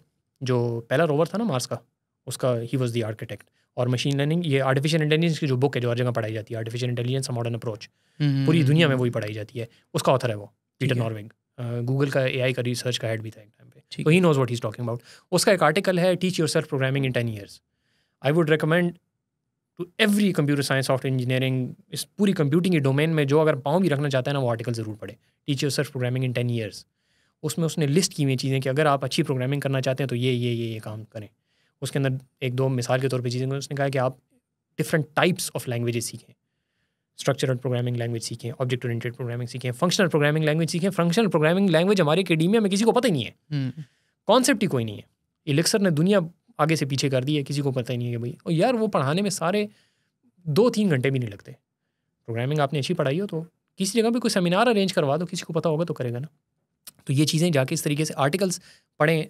जो पहला रोवर था ना मार्स का, उसका ही वॉज दी आर्किटेक्ट. और मशीन लर्निंग, ये आर्टिफिशियल इंटेलिजेंस की जो बुक है जो हर जगह पढ़ाई जाती है, artificial intelligence a modern approach, पूरी दुनिया में वही पढ़ाई जाती है, उसका ऑथर है वो पीटर नॉर्विग. गूगल का एआई का रिसर्च का हेड भी था एक टाइम पे, तो he knows what he is talking about. उसका एक आर्टिकल है teach your self programming in ten years. I would recommend to every computer science, software engineering, इस पूरी कंप्यूटिंग के डोमेन में जो अगर पाँव भी रखना चाहता है ना, वो आर्टिकल ज़रूर पढ़े, teach your self programming in ten years. उसमें उसने लिस्ट की हुई चीज़ें कि अगर आप अच्छी प्रोग्रामिंग करना चाहते हैं तो ये ये ये काम करें. उसके अंदर एक दो मिसाल के तौर पे चीज़ें उसने कहा कि आप डिफरेंट टाइप्स ऑफ लैंग्वेजेस सीखें, स्ट्रक्चरल प्रोग्रामिंग लैंग्वेज सीखें, ऑब्जेक्ट ओरिएंटेड प्रोग्रामिंग सीखें, फंक्शनल प्रोग्रामिंग लैंग्वेज सीखें. फंक्शनल प्रोग्रामिंग लैंग्वेज हमारे एकेडमिया में किसी को पता ही नहीं है, कॉन्सेप्ट ही कोई नहीं है. एलेक्सर ने दुनिया आगे से पीछे कर दी है, किसी को पता ही नहीं है कि भाई. और यार वो पढ़ाने में सारे दो तीन घंटे भी नहीं लगते. प्रोग्रामिंग आपने अच्छी पढ़ाई हो तो किसी जगह पर कोई सेमिनार अरेंज करवा दो, किसी को पता होगा तो करेगा ना. तो ये चीज़ें जाके इस तरीके से आर्टिकल्स पढ़ें,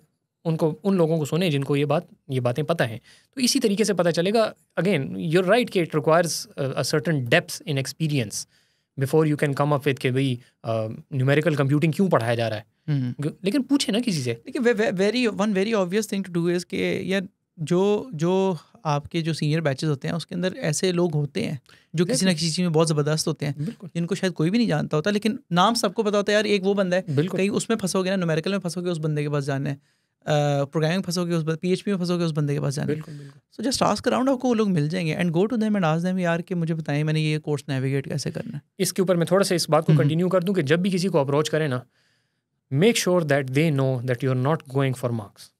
उनको उन लोगों को सुने जिनको ये बात ये बातें पता हैं, तो इसी तरीके से पता चलेगा. अगेन यूर राइट कि it requires a certain depth in experience before you can come up with के भाई न्यूमेरिकल कंप्यूटिंग क्यों पढ़ाया जा रहा है. hmm. लेकिन पूछे ना किसी से. लेकिन very one very obvious thing to do is के यार जो जो आपके जो सीनियर बैचेस होते हैं उसके अंदर ऐसे लोग होते हैं जो किसी ना किसी चीज़ में बहुत ज़बरदस्त होते हैं, जिनको शायद कोई भी नहीं जानता होता, लेकिन नाम सबको पता होता है. यार एक वो बंदा है, कहीं उसमें फंसोगे ना, न्यूमेरिकल में फंसोगे उस बंदे के पास जाना है, प्रोग्रामिंग फंसोगे उस बंद पीएचपी में फंसोगे उस बंदे के पास जाने. सो जस्ट आस्क अराउंड, आपको वो लोग मिल जाएंगे. And go to them and ask them, यार कि मुझे बताएं मैंने ये कोर्स नेविगेट कैसे करना है. इसके ऊपर मैं थोड़ा सा इस बात को कंटिन्यू कर दूं कि जब भी किसी को अप्रोच करें ना, make sure that they know that you are not going for marks.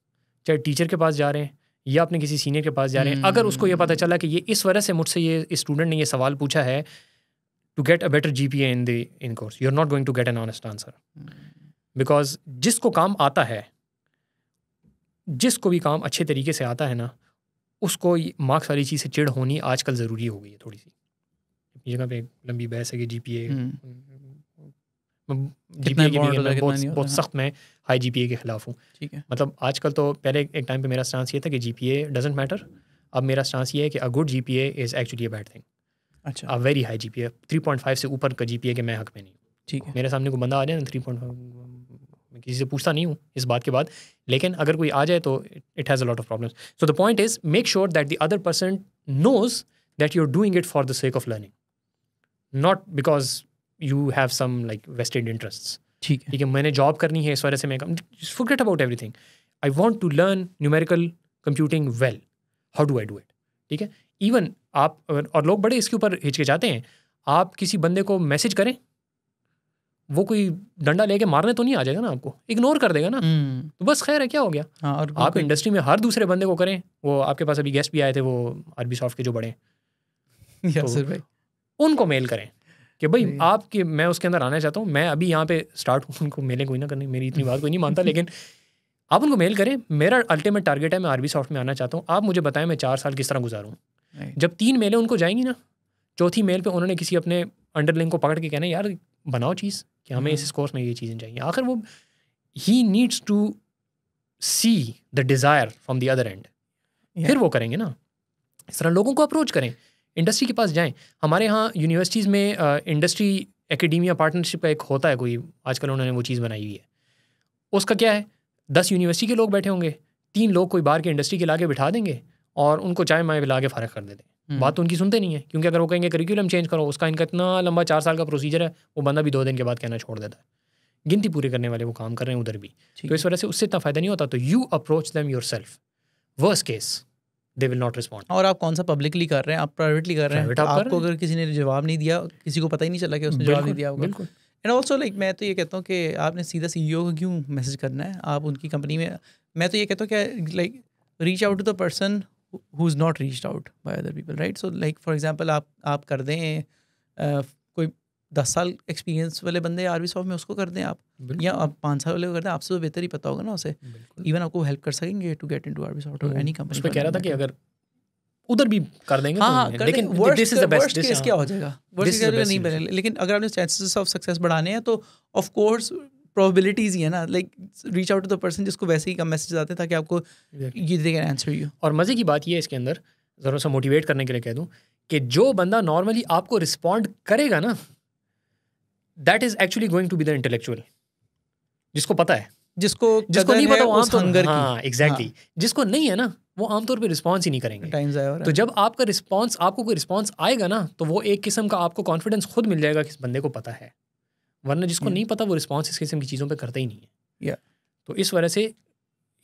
चाहे टीचर के पास जा रहे हैं या अपने किसी सीनियर के पास जा रहे हैं, अगर उसको ये पता चला कि ये इस वजह से मुझसे ये स्टूडेंट ने यह सवाल पूछा है to get a better G P A in the in course, you are not going to get an honest answer. Because जिसको काम आता है, जिसको भी काम अच्छे तरीके से आता है ना, उसको मार्क्स वाली चीज़ से चिढ़ होनी आजकल ज़रूरी हो गई है थोड़ी सी. अपनी जगह पे लंबी बहस है कि जीपीए जीपीए की बहुत बहुत, बहुत सख्त मैं हाई जीपीए के खिलाफ हूँ. मतलब आजकल तो, पहले एक टाइम पे मेरा स्टांस ये था कि जीपीए डजंट मैटर. अब मेरा स्टांस ये है कि a good GPA is actually a bad thing. अच्छा, a very high GPA, three point five से ऊपर का जीपीए के मैं हक में नहीं हूँ. ठीक है, मेरे सामने कोई बंदा आ जाए ना थ्री पॉइंट फाइव किसी से पूछता नहीं हूँ इस बात के बाद, लेकिन अगर कोई आ जाए तो it has a lot of problems. So the point is make sure that the other person knows that you are doing it for the sake of learning, not because you have some like vested interests. ठीक है, ठीक है, मैंने job करनी है इस वजह से मैं just forget about everything. I want to learn numerical computing well, how do I do it. ठीक है, इवन आप और लोग बड़े इसके ऊपर हिचकिचाते हैं. आप किसी बंदे को मैसेज करें, वो कोई डंडा लेके मारने तो नहीं आ जाएगा ना, आपको इग्नोर कर देगा ना, तो बस खैर है, क्या हो गया. हाँ, और आप इंडस्ट्री में हर दूसरे बंदे को करें. वो आपके पास अभी गेस्ट भी आए थे, वो आरबी सॉफ्ट के जो बड़े हैं, तो भाई उनको मेल करें कि भाई आपके मैं उसके अंदर आना चाहता हूँ, मैं अभी यहाँ पे स्टार्ट हूँ. उनको मेलें कोई ना करनी, मेरी इतनी बात कोई नहीं मानता, लेकिन आप उनको मेल करें, मेरा अल्टीमेट टारगेट है मैं आरबी सॉफ्ट में आना चाहता हूँ, आप मुझे बताएं मैं चार साल किस तरह गुजारूँ। जब तीन मेलें उनको जाएंगी ना, चौथी मेल पे उन्होंने किसी अपने अंडरलिंग को पकड़ के कहना यार बनाओ चीज़ कि हमें इस कोर्स में ये चीज़ें चाहिए। आखिर वो he needs to see the desire from the other end, फिर वो करेंगे ना। इस तरह लोगों को अप्रोच करें, इंडस्ट्री के पास जाएं। हमारे यहाँ यूनिवर्सिटीज़ में इंडस्ट्री एकेडमिया पार्टनरशिप का एक होता है कोई, आजकल उन्होंने वो चीज़ बनाई हुई है। उसका क्या है, दस यूनिवर्सिटी के लोग बैठे होंगे, तीन लोग कोई बाहर के इंडस्ट्री के ला के बिठा देंगे और उनको चाय माए ला के फारग कर देते। बात तो उनकी सुनते नहीं है, क्योंकि अगर वो कहेंगे करिकुलम चेंज करो, उसका इनका इतना लंबा चार साल का प्रोसीजर है, वो बंदा भी दो दिन के बाद कहना छोड़ देता है। गिनती पूरी करने वाले वो काम कर रहे हैं उधर भी, तो इस वजह से उससे इतना फ़ायदा नहीं होता। तो you approach them your self, worst case they will not respond. और आप कौन सा पब्लिकली कर रहे हैं, आप प्राइवेटली कर रहे हैं, आप आपको अगर किसी ने जवाब नहीं दिया, किसी को पता ही नहीं चला कि उसने जवाब नहीं दिया होगा। बिल्कुल। एंड ऑल्सो लाइक मैं तो ये कहता हूँ कि आपने सीधा सीईओ को क्यों मैसेज करना है, आप उनकी कंपनी में, मैं तो ये कहता हूँ कि like reach out to the person who is not reached out by other people, right. So like for example आप आप कर दें uh, कोई दस साल एक्सपीरियंस वाले बंदे आरबी सॉफ्ट में, उसको कर दें आप, या आप पाँच साल वाले को कर दें, आपसे तो बेहतर ही पता होगा ना उसे, इवन आपको हेल्प कर सकेंगे to get into Arbisoft any company. मैं कह रहा था कि अगर उधर भी कर देंगे हाँ, तो लेकिन this is the best case क्या हो जाएगा, वर्स्ट केस नहीं बनेगा। लेकिन अगर आपने चांसेस ऑफ सक्सेस बढ़ाने हैं तो ऑफ कोर्स प्रोबेबिलिटीज ही है ना, like reach out to the person जिसको वैसे ही कम मैसेज आते हैं, ताकि आपको ये दे कैन आंसर यू। और मजे की बात ये है इसके अंदर, जरा सा मोटिवेट करने के लिए कह दूं कि जो बंदा नॉर्मली आपको रिस्पॉन्ड करेगा ना, that is actually going to be the intellectual, जिसको पता है, जिसको जिसको नहीं पता वो हंगर की, हाँ एग्जैक्टली, जिसको नहीं है ना वो आमतौर पे रिस्पॉन्स ही नहीं करेंगे। तो जब आपका रिस्पॉन्स, आपको कोई रिस्पॉन्स आएगा ना, तो वो एक किस्म का आपको कॉन्फिडेंस खुद मिल जाएगा कि इस बंदे को पता है, वरना जिसको नहीं पता वो रिस्पॉन्स इस किस्म की चीज़ों पे करता ही नहीं है। yeah. तो इस वजह से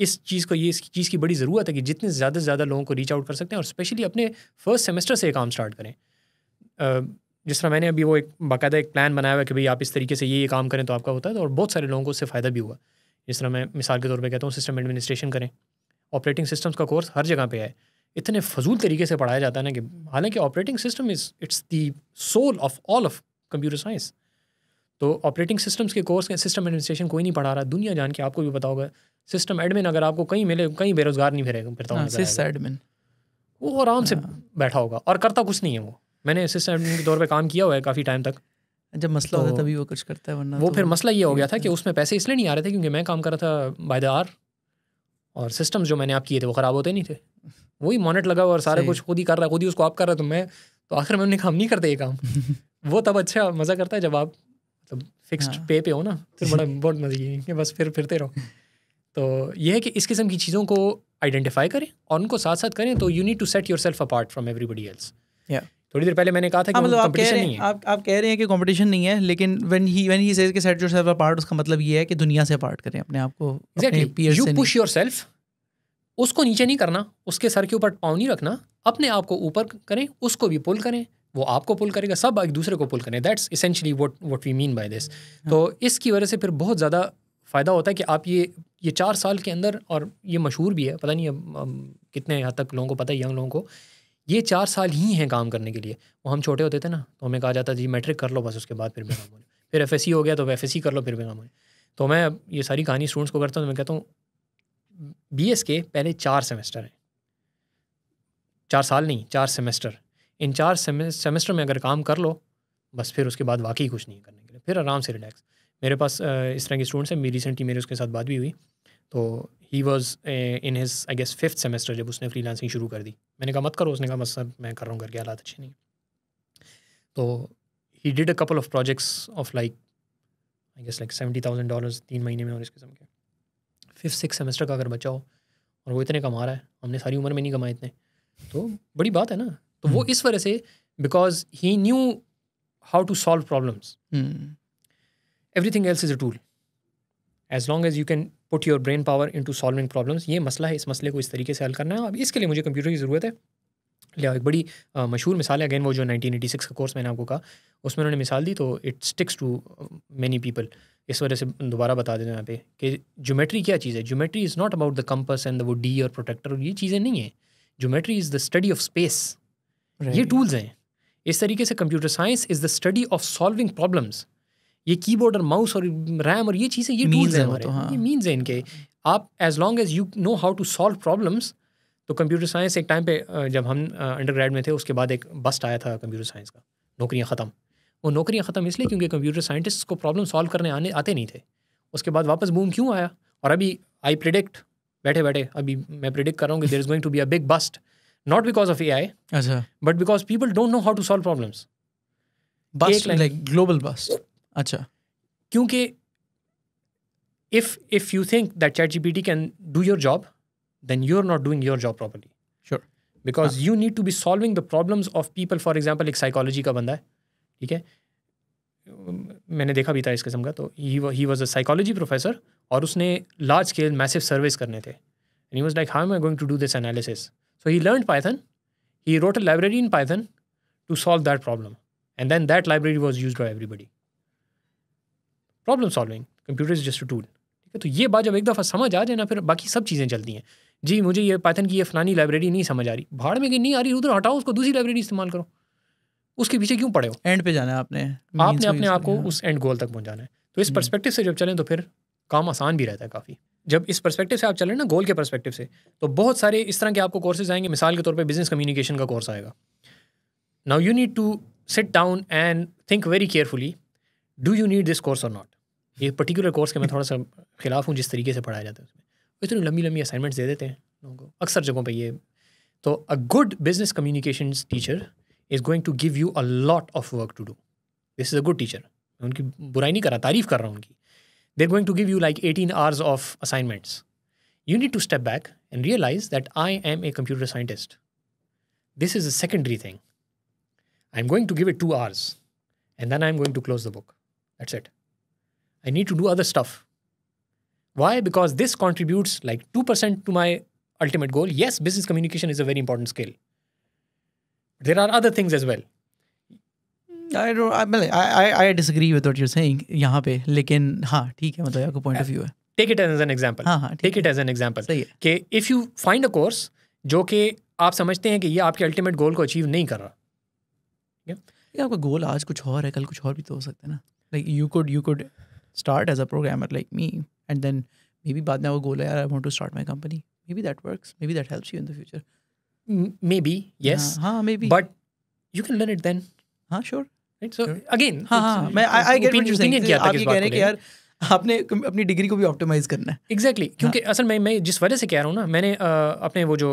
इस चीज़ को, ये इस चीज़ की बड़ी ज़रूरत है कि जितने ज़्यादा से ज़्यादा लोगों को रीच आउट कर सकते हैं, और स्पेशली अपने फर्स्ट सेमेस्टर से काम स्टार्ट करें। uh, जिस तरह मैंने अभी वो एक बाकायदा एक प्लान बनाया हुआ है कि भाई आप इस तरीके से ये ये काम करें तो आपका होता है, और बहुत सारे लोगों को उससे फ़ायदा भी हुआ। जिस तरह मैं मिसाल के तौर पर कहता हूँ, सिस्टम एडमिनिस्ट्रेशन करें, ऑपरेटिंग सिस्टम्स का कोर्स हर जगह पे है, इतने फजूल तरीके से पढ़ाया जाता है ना कि हालांकि operating system is it's the soul of all of computer science. तो ऑपरेटिंग सिस्टम्स के कोर्स के सिस्टम एडमिनिस्ट्रेशन कोई नहीं पढ़ा रहा, दुनिया जान के आपको भी पता होगा। सिस्टम एडमिन अगर आपको कहीं मिले, कहीं बेरोजगार नहीं फिरेगा फिरता होगा सिस्टम एडमिन, वो आराम से बैठा होगा और करता कुछ नहीं है। वो मैंने सिस्टम एडमिन के तौर पर काम किया हुआ है काफ़ी टाइम तक, जब मसला होता है तभी वो कुछ करता है, वरना वो फिर मसला ये हो गया था कि उसमें पैसे इसलिए नहीं आ रहे थे क्योंकि मैं काम कर रहा था बाय द आवर, और सिस्टम्स जो मैंने आप किए थे वो ख़राब होते नहीं थे, वही मॉनिटर लगा हुआ और सारे कुछ खुद ही कर रहा है, खुद ही उसको आप कर रहे, तो मैं तो आखिर में उन्हें काम नहीं करते ये काम। वो तब अच्छा मज़ा करता है जब आप मतलब तो फिक्स्ड हाँ। पे पे हो ना, फिर बड़ा बहुत मज़े, बस फिर फिरते रहो। तो यह है कि इस किस्म की चीज़ों को आइडेंटिफाई करें और उनको साथ साथ करें। तो you need to set your self apart from everybody else. थोड़ी देर पहले मैंने कहा था कि मतलब कंपटीशन नहीं है, आप आप कह रहे हैं कि कंपटीशन नहीं है, लेकिन when he when he says कि सेट योरसेल्फ अपार्ट, उसका मतलब ये है कि दुनिया से अपार्ट करें अपने आप को, अपने पीयर्स से। यू पुश योरसेल्फ, उसको नीचे नहीं करना, उसके सर के ऊपर पाँव नहीं रखना, अपने आप को ऊपर करें, उसको भी पुल करें, वो आपको पुल करेगा, सब एक दूसरे को पुल करें। That's essentially what what we mean by this. तो इसकी वजह से फिर बहुत ज़्यादा फ़ायदा होता है कि आप ये ये चार साल के अंदर, और ये मशहूर भी है, पता नहीं अब कितने हद तक लोगों को पता है, यंग लोगों को, ये चार साल ही हैं काम करने के लिए। वो हम छोटे होते थे ना तो हमें कहा जाता जी मैट्रिक कर लो बस, उसके बाद फिर बेगाम हो जाए, फिर एफएससी हो गया तो एफएससी कर लो फिर बेगाम हो जाए। तो मैं अब ये सारी कहानी स्टूडेंट्स को करता हूँ, तो मैं कहता हूँ बीएस के पहले चार सेमेस्टर हैं, चार साल नहीं चार सेमेस्टर, इन चार सेमेस्टर में अगर काम कर लो बस, फिर उसके बाद वाकई कुछ नहीं करने के लिए, फिर आराम से रिलैक्स। मेरे पास इस तरह के स्टूडेंट्स हैं, मेरी रिसेंटली मेरे उसके साथ बात भी हुई, तो he was in his I guess fifth semester जब उसने फ्रीलांसिंग शुरू कर दी। मैंने कहा मत करो, उसने कहा बस सर मैं कर रहा हूँ, करके हालात अच्छे नहीं। तो he did a couple of projects of like I guess like seventy thousand dollars तीन महीने में, और इस किस्म के। फिफ्थ सिक्स सेमेस्टर का अगर बचा हो और वो इतने कमा रहा है, हमने सारी उम्र में नहीं कमाए इतने, तो बड़ी बात है ना। तो वो इस वजह से, because he knew how to solve problems, everything else is a tool as long as you can put your brain power into solving problems. ये मसला है, इस मसले को इस तरीके से हल करना है, अब इसके लिए मुझे कंप्यूटर की ज़रूरत है। लिया एक बड़ी uh, मशहूर मिसाल है, अगेन वो जो नाइनटीन एटी सिक्स का कोर्स मैंने आपको कहा, उसमें उन्होंने मिसाल दी, तो it sticks to many people. इस वजह से दोबारा बता देना यहाँ पे कि ज्योमेट्री क्या चीज़ है। Geometry is not about the compass and the वो डी और प्रोटेक्टर, ये चीज़ें नहीं है। Geometry is the study of space, ये टूल्स हैं। इस तरीके से computer science is the study of solving problems. ये कीबोर्ड और माउस और रैम और ये चीज़ें, ये टूल्स हैं हमारे, ये मीन्स हैं इनके। आप as long as you know how to solve problems. तो कंप्यूटर साइंस एक टाइम पे जब हम अंडरग्रेड में थे उसके बाद एक बस्ट आया था कंप्यूटर साइंस का, नौकरियां ख़त्म। वो नौकरियां ख़त्म इसलिए क्योंकि कंप्यूटर साइंटिस्ट को प्रॉब्लम सॉल्व करने आने आते नहीं थे। उसके बाद वापस बूम क्यों आया? और अभी आई प्रिडिक्ट बैठे बैठे अभी मैं प्रिडिक्ट कर रहा हूँ कि there is going to be a big bust, not because of A I but because people don't know how to solve problems. Bust like global bust. अच्छा, क्योंकि if if you think that ChatGPT can do your job, then you're not doing your job properly. Sure. Because yeah. you need to be solving the problems of people. For example, एक psychology का बंदा है, ठीक है, मैंने देखा भी था इस किस्म का। तो he was he was a psychology professor और उसने large scale massive surveys करने थे and he was like, how am I going to do this analysis? So he learned Python, he wrote a library in Python to solve that problem, and then that library was used by everybody. Problem solving. Computer is just a tool. तो ये बात जब एक दफ़ा समझ आ जाए ना, फिर बाकी सब चीज़ें चलती हैं। जी मुझे ये पाइथन की ये फलानी लाइब्रेरी नहीं समझ आ रही, भाड़ में कि नहीं आ रही, उधर हटाओ उसको, दूसरी लाइब्रेरी इस्तेमाल करो। उसके पीछे क्यों पड़े हो? एंड पे जाना है आपने, आपने अपने आप को उस एंड गोल तक पहुंचाना है। तो इस पर्सपेक्टिव से जब चलें तो फिर काम आसान भी रहता है काफ़ी। जब इस पर्सपेक्टिव से आप चलें ना, गोल के पर्सपेक्टिव से, तो बहुत सारे इस तरह के आपको कोर्सेज आएंगे। मिसाल के तौर पर बिजनेस कम्युनिकेशन का कोर्स आएगा। Now you need to sit down and think very carefully, do you need this course और नॉट। ये पर्टिकुलर कोर्स के मैं थोड़ा सा खिलाफ हूँ जिस तरीके से पढ़ाया जाता है उसमें। इतनी लंबी लंबी असाइनमेंट्स दे देते हैं लोगों को अक्सर जगहों पे। ये तो a good business communication teacher is going to give you a lot of work to do. This is a good teacher, मैं उनकी बुराई नहीं कर रहा, तारीफ़ कर रहा हूँ उनकी। They are going to give you like eighteen hours of assignments. You need to step back and realise that I am a computer scientist. This is a secondary thing. I am going to give it two hours and then I am going to close the book, that's it. I need to do other stuff. Why? Because this contributes like two percent to my ultimate goal. Yes, business communication is a very important skill. There are other things as well. I don't. I I I disagree with what you're saying. यहाँ पे, लेकिन हाँ ठीक है, मतलब आपका point of view है. Take it as an example. हाँ हाँ. Take it as an example. सही है. कि if you find a course जो कि आप समझते हैं कि ये आपके ultimate goal को achieve नहीं कर रहा, ठीक है? आपका goal आज कुछ और है, कल कुछ और भी तो हो सकता है ना. Like you could you could start as a programmer like me and then maybe बाद में वो goal है यार, I want to start my company, maybe that works, maybe that helps you in the future, maybe yes, हाँ maybe, but you can learn it then, हाँ sure, right, so again हाँ हाँ मैं I I get what you're saying। आप ये कह रहे हैं कि यार आपने अपनी डिग्री को भी ऑप्टिमाइज करना है। एग्जैक्टली, क्योंकि असल में मैं जिस वजह से कह रहा हूँ ना, मैंने अपने वो जो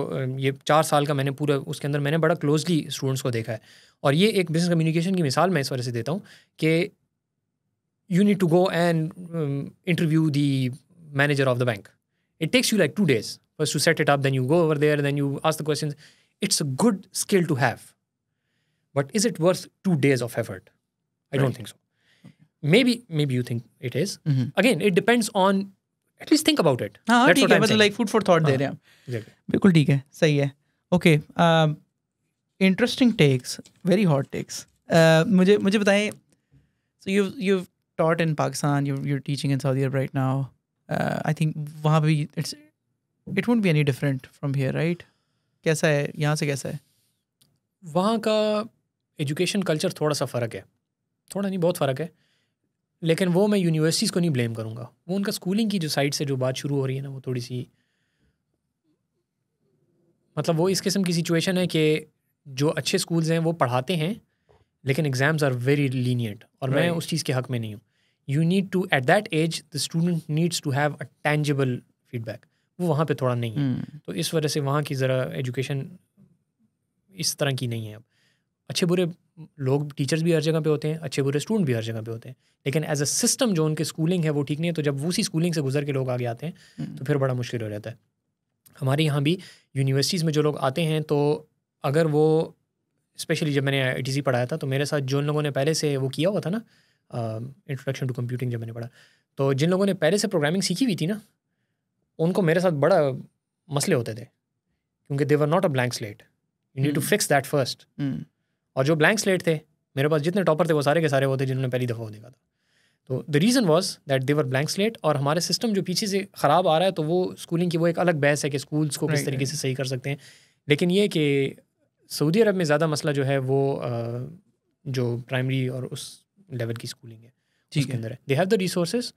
ये चार साल का मैंने पूरा उसके अंदर मैंने बड़ा क्लोजली स्टूडेंट्स को देखा है। और ये एक बिजनेस कम्युनिकेशन की मिसाल मैं इस वजह से देता हूँ कि you need to go and um, interview the manager of the bank. It takes you like two days. First you set it up, then you go over there, then you ask the questions. It's a good skill to have. But is it worth two days of effort? I right. don't think so. Okay. Maybe maybe you think it is. Mm-hmm. Again, it depends on, at least think about it. Ah, That's what I'm saying. Like food for thought दे रहे हैं। Exactly. बिल्कुल ठीक है, सही है। Okay. Um, interesting takes, very hot takes. Uh, मुझे मुझे बताएं, so you've you've taught in Pakistan, you're, you're teaching in Saudi Arabia right now. Uh, I think वहाँ भी it's it won't be any different from here, right? कैसा है यहाँ से, कैसा है? वहाँ का एजुकेशन कल्चर थोड़ा सा फ़र्क है, थोड़ा नहीं बहुत फ़र्क है। लेकिन वो मैं यूनिवर्सिटीज़ को नहीं ब्लेम करूँगा, वो उनका स्कूलिंग की जो साइड से जो बात शुरू हो रही है ना, वो थोड़ी सी मतलब वो इस किस्म की सिचुएशन है कि जो अच्छे स्कूल्स हैं वो पढ़ाते हैं लेकिन एग्ज़ाम्स आर वेरी लीनियंट। और right. मैं उस चीज़ के हक़ में नहीं हूँ। You need to at that age the student needs to have a tangible feedback, वो वहाँ पे थोड़ा नहीं है। hmm. तो इस वजह से वहाँ की ज़रा एजुकेशन इस तरह की नहीं है। अब अच्छे बुरे लोग टीचर्स भी हर जगह पे होते हैं, अच्छे बुरे स्टूडेंट भी हर जगह पे होते हैं, लेकिन एज अ सिस्टम जो उनके स्कूलिंग है वो ठीक नहीं है। तो जब उसी स्कूलिंग से गुजर के लोग आगे आते हैं hmm. तो फिर बड़ा मुश्किल हो जाता है। हमारे यहाँ भी यूनिवर्सिटीज़ में जो लोग आते हैं, तो अगर वो स्पेशली जब मैंने आई टी सी पढ़ाया था तो मेरे साथ जिन लोगों ने पहले से वो किया हुआ था ना, इंट्रोडक्शन टू कंप्यूटिंग जब मैंने पढ़ा, तो जिन लोगों ने पहले से प्रोग्रामिंग सीखी हुई थी ना, उनको मेरे साथ बड़ा मसले होते थे क्योंकि they were not a blank slate. You need to fix that first. और जो ब्लैंक स्लेट थे, मेरे पास जितने टॉपर थे वो सारे के सारे होते जिन्होंने पहली दफ़ा वो देखा था। तो the reason was that they were blank slate. और हमारे सिस्टम जो पीछे से ख़राब आ रहा है, तो वो स्कूलिंग की वो एक अलग बहस है कि स्कूल्स को किस तरीके से सही कर सकते हैं। लेकिन ये कि सऊदी अरब में ज़्यादा मसला जो है वो जो प्राइमरी और उस लेवल की स्कूलिंग है उसके अंदर है। They have the resources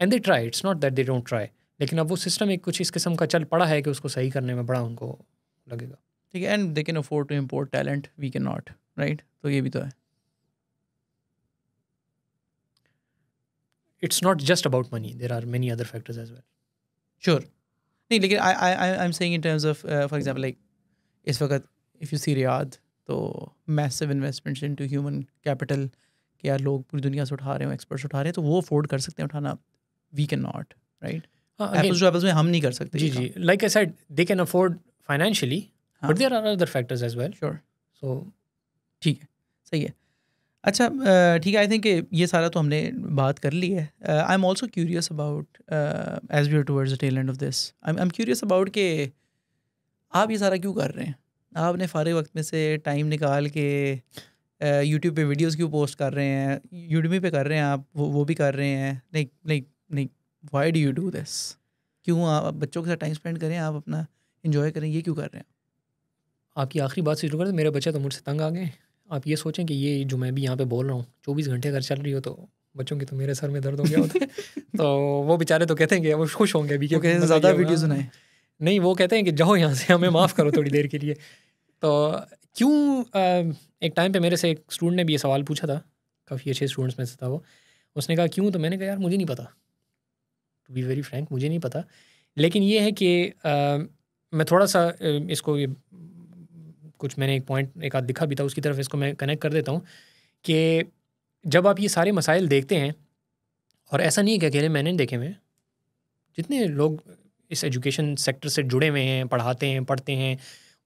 and they try, it's not that they don't try, लेकिन अब वो सिस्टम एक कुछ इस किस्म का चल पड़ा है कि उसको सही करने में बड़ा उनको लगेगा। ठीक है, and they can afford to import talent, we can not, right? तो ये भी तो है। It's not just about money, there are many other factors as well. Sure, नहीं लेकिन I I I am saying in terms of for example like इस वक्त if you see Riyadh तो massive investments into human capital कि यार लोग पूरी दुनिया से उठा रहे हैं, एक्सपर्ट्स उठा रहे हैं, तो वो अफोर्ड कर सकते हैं उठाना, we can not, right? Apples to apples में हम नहीं कर सकते। जी जी, like I said they can afford financially but there are other factors as well. Sure, so ठीक है, सही है। अच्छा ठीक है, आई थिंक ये सारा तो हमने बात कर ली है। I am also curious about as we are towards the tail end of this, I am curious about के आप ये सारा क्यों कर रहे हैं? आपने फारिग वक्त में से टाइम निकाल के यूट्यूब uh, पे वीडियोस क्यों पोस्ट कर रहे हैं? यूडमी पे कर रहे हैं आप, वो वो भी कर रहे हैं। Like like like why do you do this? क्यों आप बच्चों के साथ टाइम स्पेंड करें, आप अपना इन्जॉय करें, ये क्यों कर रहे हैं? आपकी आखिरी बात से शुरू करें, मेरे बच्चे तो मुझसे तंग आ गए। आप ये सोचें कि ये जो मैं भी यहाँ पे बोल रहा हूँ चौबीस घंटे अगर चल रही हो तो बच्चों की तो मेरे सर में दर्द हो गया होता है। तो वो बेचारे तो कहते हैं कि वो खुश होंगे अभी क्योंकि ज़्यादा वीडियो सुनाए नहीं, वो कहते हैं कि जाओ यहाँ से, हमें माफ़ करो थोड़ी देर के लिए। तो क्यों, एक टाइम पे मेरे से एक स्टूडेंट ने भी ये सवाल पूछा था, काफ़ी अच्छे स्टूडेंट्स में से था वो। उसने कहा क्यों, तो मैंने कहा यार मुझे नहीं पता, टू बी वेरी फ्रैंक मुझे नहीं पता। लेकिन ये है कि आ, मैं थोड़ा सा इसको ये कुछ मैंने एक पॉइंट एक आध दिखा भी था, उसकी तरफ इसको मैं कनेक्ट कर देता हूँ कि जब आप ये सारे मसाइल देखते हैं, और ऐसा नहीं है कि अकेले मैंने देखे हुए, जितने लोग इस एजुकेशन सेक्टर से जुड़े हुए हैं, पढ़ाते हैं, पढ़ते हैं,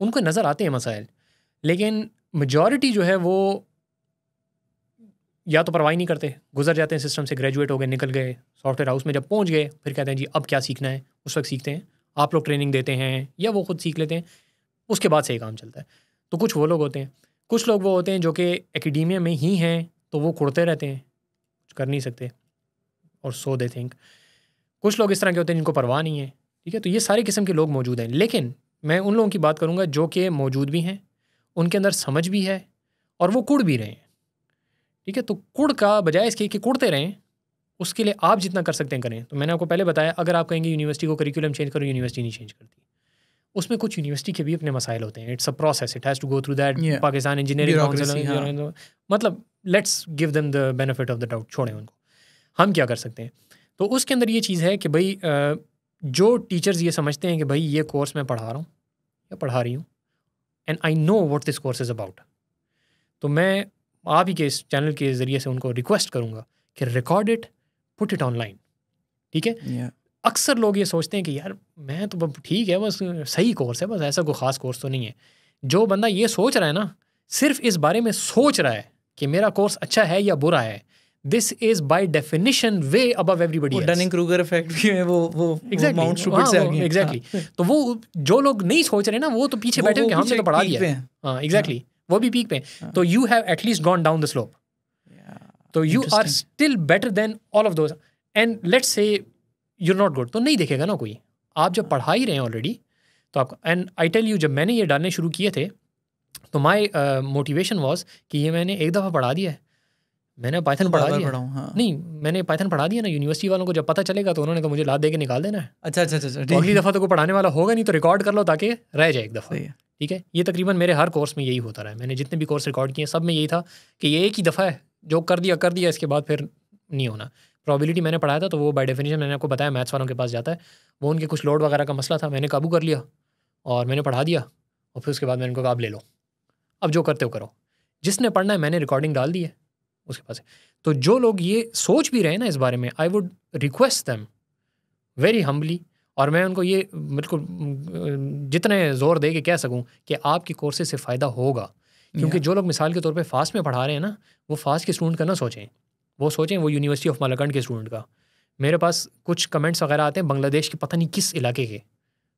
उनको नज़र आते हैं मसाइल, लेकिन मेजॉरिटी जो है वो या तो परवाही नहीं करते, गुजर जाते हैं सिस्टम से, ग्रेजुएट हो गए, निकल गए, सॉफ्टवेयर हाउस में जब पहुंच गए फिर कहते हैं जी अब क्या सीखना है, उस वक्त सीखते हैं, आप लोग ट्रेनिंग देते हैं या वो खुद सीख लेते हैं, उसके बाद से ही काम चलता है। तो कुछ वो लोग होते हैं, कुछ लोग वो होते हैं जो कि एकेडमिया में ही हैं तो वो कुड़ते रहते हैं, कुछ कर नहीं सकते और सो दे थिंक। कुछ लोग इस तरह के होते हैं जिनको परवाह नहीं है, ठीक है? तो ये सारे किस्म के लोग मौजूद हैं, लेकिन मैं उन लोगों की बात करूँगा जो कि मौजूद भी हैं, उनके अंदर समझ भी है और वो कुड़ भी रहे हैं, ठीक है? तो कुड़ का बजाय इसके कि कुड़ते रहें, उसके लिए आप जितना कर सकते हैं करें। तो मैंने आपको पहले बताया, अगर आप कहेंगे यूनिवर्सिटी को करिकुलम चेंज करो, यूनिवर्सिटी नहीं चेंज करती, उसमें कुछ यूनिवर्सिटी के भी अपने मसाइल होते हैं। It's a process, it has to go through that Pakistan engineering council, मतलब let's give them the benefit of the doubt, छोड़ें उनको, हम क्या कर सकते हैं। तो उसके अंदर ये चीज़ है कि भाई जो टीचर्स ये समझते हैं कि भाई ये कोर्स मैं पढ़ा रहा हूँ या पढ़ा रही हूँ and I know what this course is about, तो मैं आप ही के इस चैनल के ज़रिए से उनको रिक्वेस्ट करूँगा कि record it, put it online, ठीक है? yeah. अक्सर लोग ये सोचते हैं कि यार मैं तो ठीक है, बस सही कोर्स है, बस ऐसा कोई ख़ास कोर्स तो नहीं है। जो बंदा ये सोच रहा है ना, सिर्फ इस बारे में सोच रहा है कि मेरा कोर्स अच्छा है या बुरा है, this is by definition way above everybody. Dunning Kruger effect भी है, वो वो एग्जैक्टली माउंट स्टूपिड से आ गया। एग्जैक्टली, तो वो जो लोग नहीं सोच रहे ना, वो तो पीछे बैठे हुए, हमने तो पढ़ा दिया। हां एग्जैक्टली, वो भी पीक पे। तो you have at least gone down the slope, तो you are still better than all of those. And let's say you are not good, तो नहीं देखेगा ना कोई। आप जब पढ़ा ही रहे हैं ऑलरेडी, तो आप, एंड आई टेल यू, जब मैंने ये डालने शुरू किए थे तो माई मोटिवेशन वॉज कि ये मैंने एक दफ़ा पढ़ा दिया है, मैंने पाइथन पढ़ा दिया, हाँ। नहीं मैंने पाइथन पढ़ा दिया ना, यूनिवर्सिटी वालों को जब पता चलेगा तो उन्होंने तो मुझे लात दे के निकाल देना है। अच्छा अच्छा अच्छा, तो अगली दफ़ा तो कोई पढ़ाने वाला होगा नहीं, तो रिकॉर्ड कर लो ताकि रह जाए एक दफ़ा, ठीक है? ये तकरीबन मेरे हर कोर्स में यही होता रहा है। मैंने जितने भी कोर्स रिकॉर्ड किए सब में यही था कि ये एक ही दफ़ा है, जो कर दिया कर दिया, इसके बाद फिर नहीं होना। प्रॉबिलिटी मैंने पढ़ाया था, तो वो बाय डेफिनेशन मैंने आपको बताया मैथ्स वालों के पास जाता है, वो उनके कुछ लोड वगैरह का मसला था, मैंने काबू कर लिया और मैंने पढ़ा दिया, और फिर उसके बाद मैंने उनको कहा आप ले लो, अब जो करते हो करो, जिसने पढ़ना है मैंने रिकॉर्डिंग डाल दी है उसके पास। तो जो लोग ये सोच भी रहे हैं ना इस बारे में, I would request them very humbly, और मैं उनको ये बिल्कुल जितने ज़ोर दे के कह सकूँ कि आपके कोर्सेज से फ़ायदा होगा, क्योंकि जो लोग मिसाल के तौर पे फास्ट में पढ़ा रहे हैं ना, वो फास्ट के स्टूडेंट का ना सोचें, वो सोचें वो यूनिवर्सिटी ऑफ मलकंड के स्टूडेंट का। मेरे पास कुछ कमेंट्स वगैरह आते हैं बांग्लादेश के पता नहीं किस इलाके के